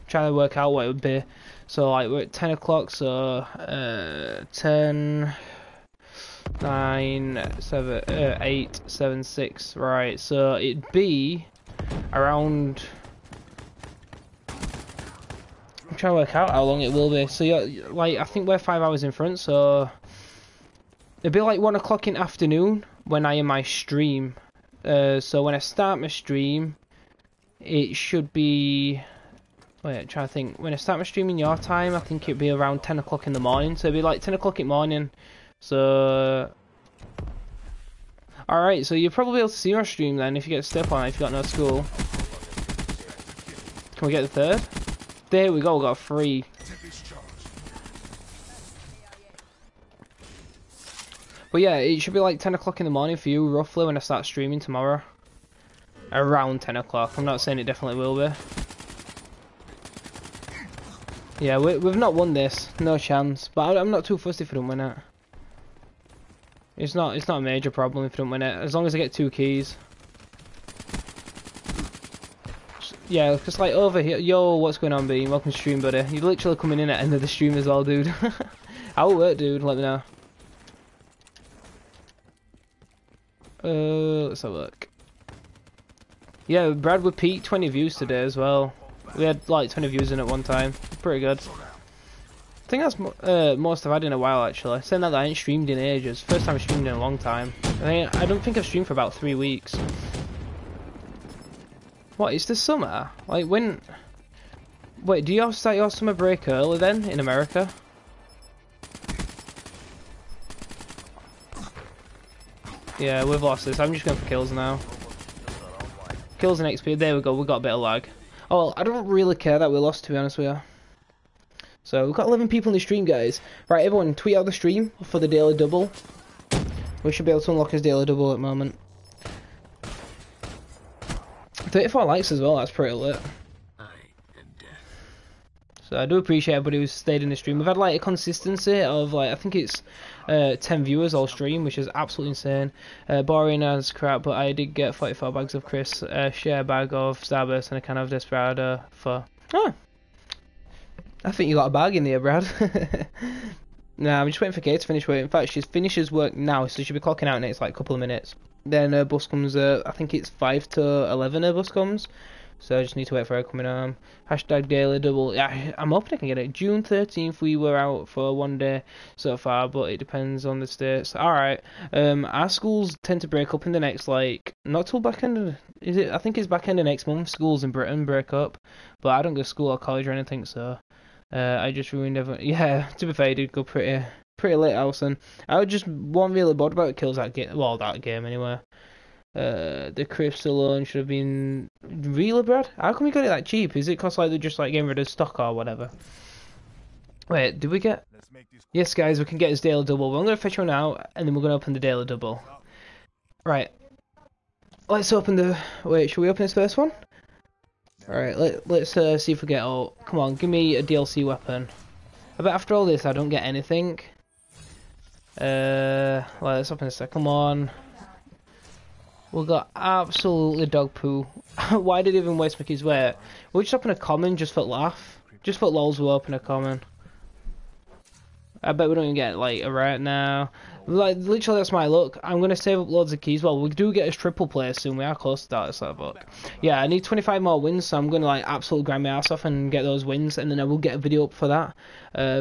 to work out what it would be. So like we're at 10 o'clock, so 10, 9, 7, 8, 7, 6, right, so it'd be around, I'm trying to work out how long it will be, so you're, like I think we're 5 hours in front, so it'd be like 1 o'clock in the afternoon when I am my stream, so when I start my stream, it should be... Wait, I'm trying to think. When I start my stream in your time, I think it'd be around 10 o'clock in the morning. So it'd be like 10 o'clock in the morning. So... Alright, so you'll probably be able to see my stream then if you get a step on it, if you got no school. Can we get the third? There we go, we got 3. But yeah, it should be like 10 o'clock in the morning for you, roughly, when I start streaming tomorrow. Around 10 o'clock. I'm not saying it definitely will be. Yeah, we've not won this, no chance. But I'm not too fussed if we don't win it. It's not a major problem if we don't win it, as long as I get 2 keys. Yeah, because like over here, yo, what's going on, Bean? Welcome to stream, buddy. You're literally coming in at the end of the stream as well, dude. How will work, dude? Let me know. Let's have a look. Yeah, Brad would peak 20 views today as well. We had like 20 views in at one time. Pretty good. I think that's most I've had in a while actually. Saying that, I ain't streamed in ages. First time I streamed in a long time. I don't think I've streamed for about 3 weeks. What, it's the summer? Like when... Wait, do you all start your summer break early then in America? Yeah, we've lost this. I'm just going for kills now. Kills and XP. There we go, we got a bit of lag. Oh, well, I don't really care that we lost, to be honest with you. So, we've got 11 people in the stream, guys. Right, everyone, tweet out the stream for the daily double. We should be able to unlock his daily double at the moment. 34 likes as well, that's pretty lit. So, I do appreciate everybody who's stayed in the stream. We've had, like, a consistency of, like, I think it's 10 viewers all stream, which is absolutely insane. Boring as crap, but I did get 44 bags of crisps, a share bag of Starburst, and a can of Desperado for... Oh! I think you got a bag in there, Brad. Nah, I'm just waiting for Kay to finish work. In fact, she finishes work now, so she'll be clocking out in the next like couple of minutes. Then her bus comes, I think it's 5 to 11 her bus comes. So I just need to wait for her coming home. Hashtag daily double. I'm hoping I can get it. June 13th we were out for one day so far, but it depends on the states. Alright. Our schools tend to break up in the next, like, not till back end of, is it? I think it's back end of next month. Schools in Britain break up. But I don't go to school or college or anything, so I just ruined everything. Yeah, to be fair, I did go pretty late, Allison. I just wasn't really bothered about kills that game. Well, that game anyway. The crisps alone should have been really bad. How come we got it that cheap? Is it cost like they're just like getting rid of stock or whatever? Wait, did we get? Yes, guys, we can get his daily double. But I'm gonna fetch one out, and then we're gonna open the daily double. Right. Let's open the. Wait, should we open this first one? All right. Let's see if we get all. Come on, give me a DLC weapon. I bet after all this, I don't get anything. Let's open the second one. We got absolutely dog poo. Why did he even waste Mickey's weight? We'll just open a common just for laugh. Just for lols, we'll open a common. I bet we don't even get like a right now. Like literally, that's my luck. I'm gonna save up loads of keys. Well, we do get a triple play soon. We are close to that. So, but yeah, I need 25 more wins, so I'm gonna like absolutely grind my ass off and get those wins, and then I will get a video up for that.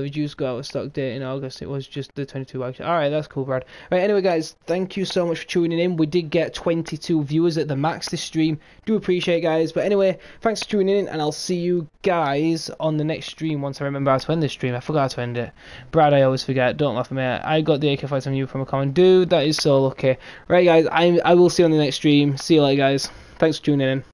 We just got a stock date in August. It was just the 22. All right, that's cool, Brad. Right, anyway, guys, thank you so much for tuning in. We did get 22 viewers at the max this stream. Do appreciate it, guys. But anyway, thanks for tuning in, and I'll see you guys on the next stream once I remember how to end this stream. I forgot how to end it, Brad. I always forget. Don't laugh at me. I got the AK-47 you from a comment, dude. That is so lucky. Right, guys, I will see you on the next stream. See you later, guys. Thanks for tuning in.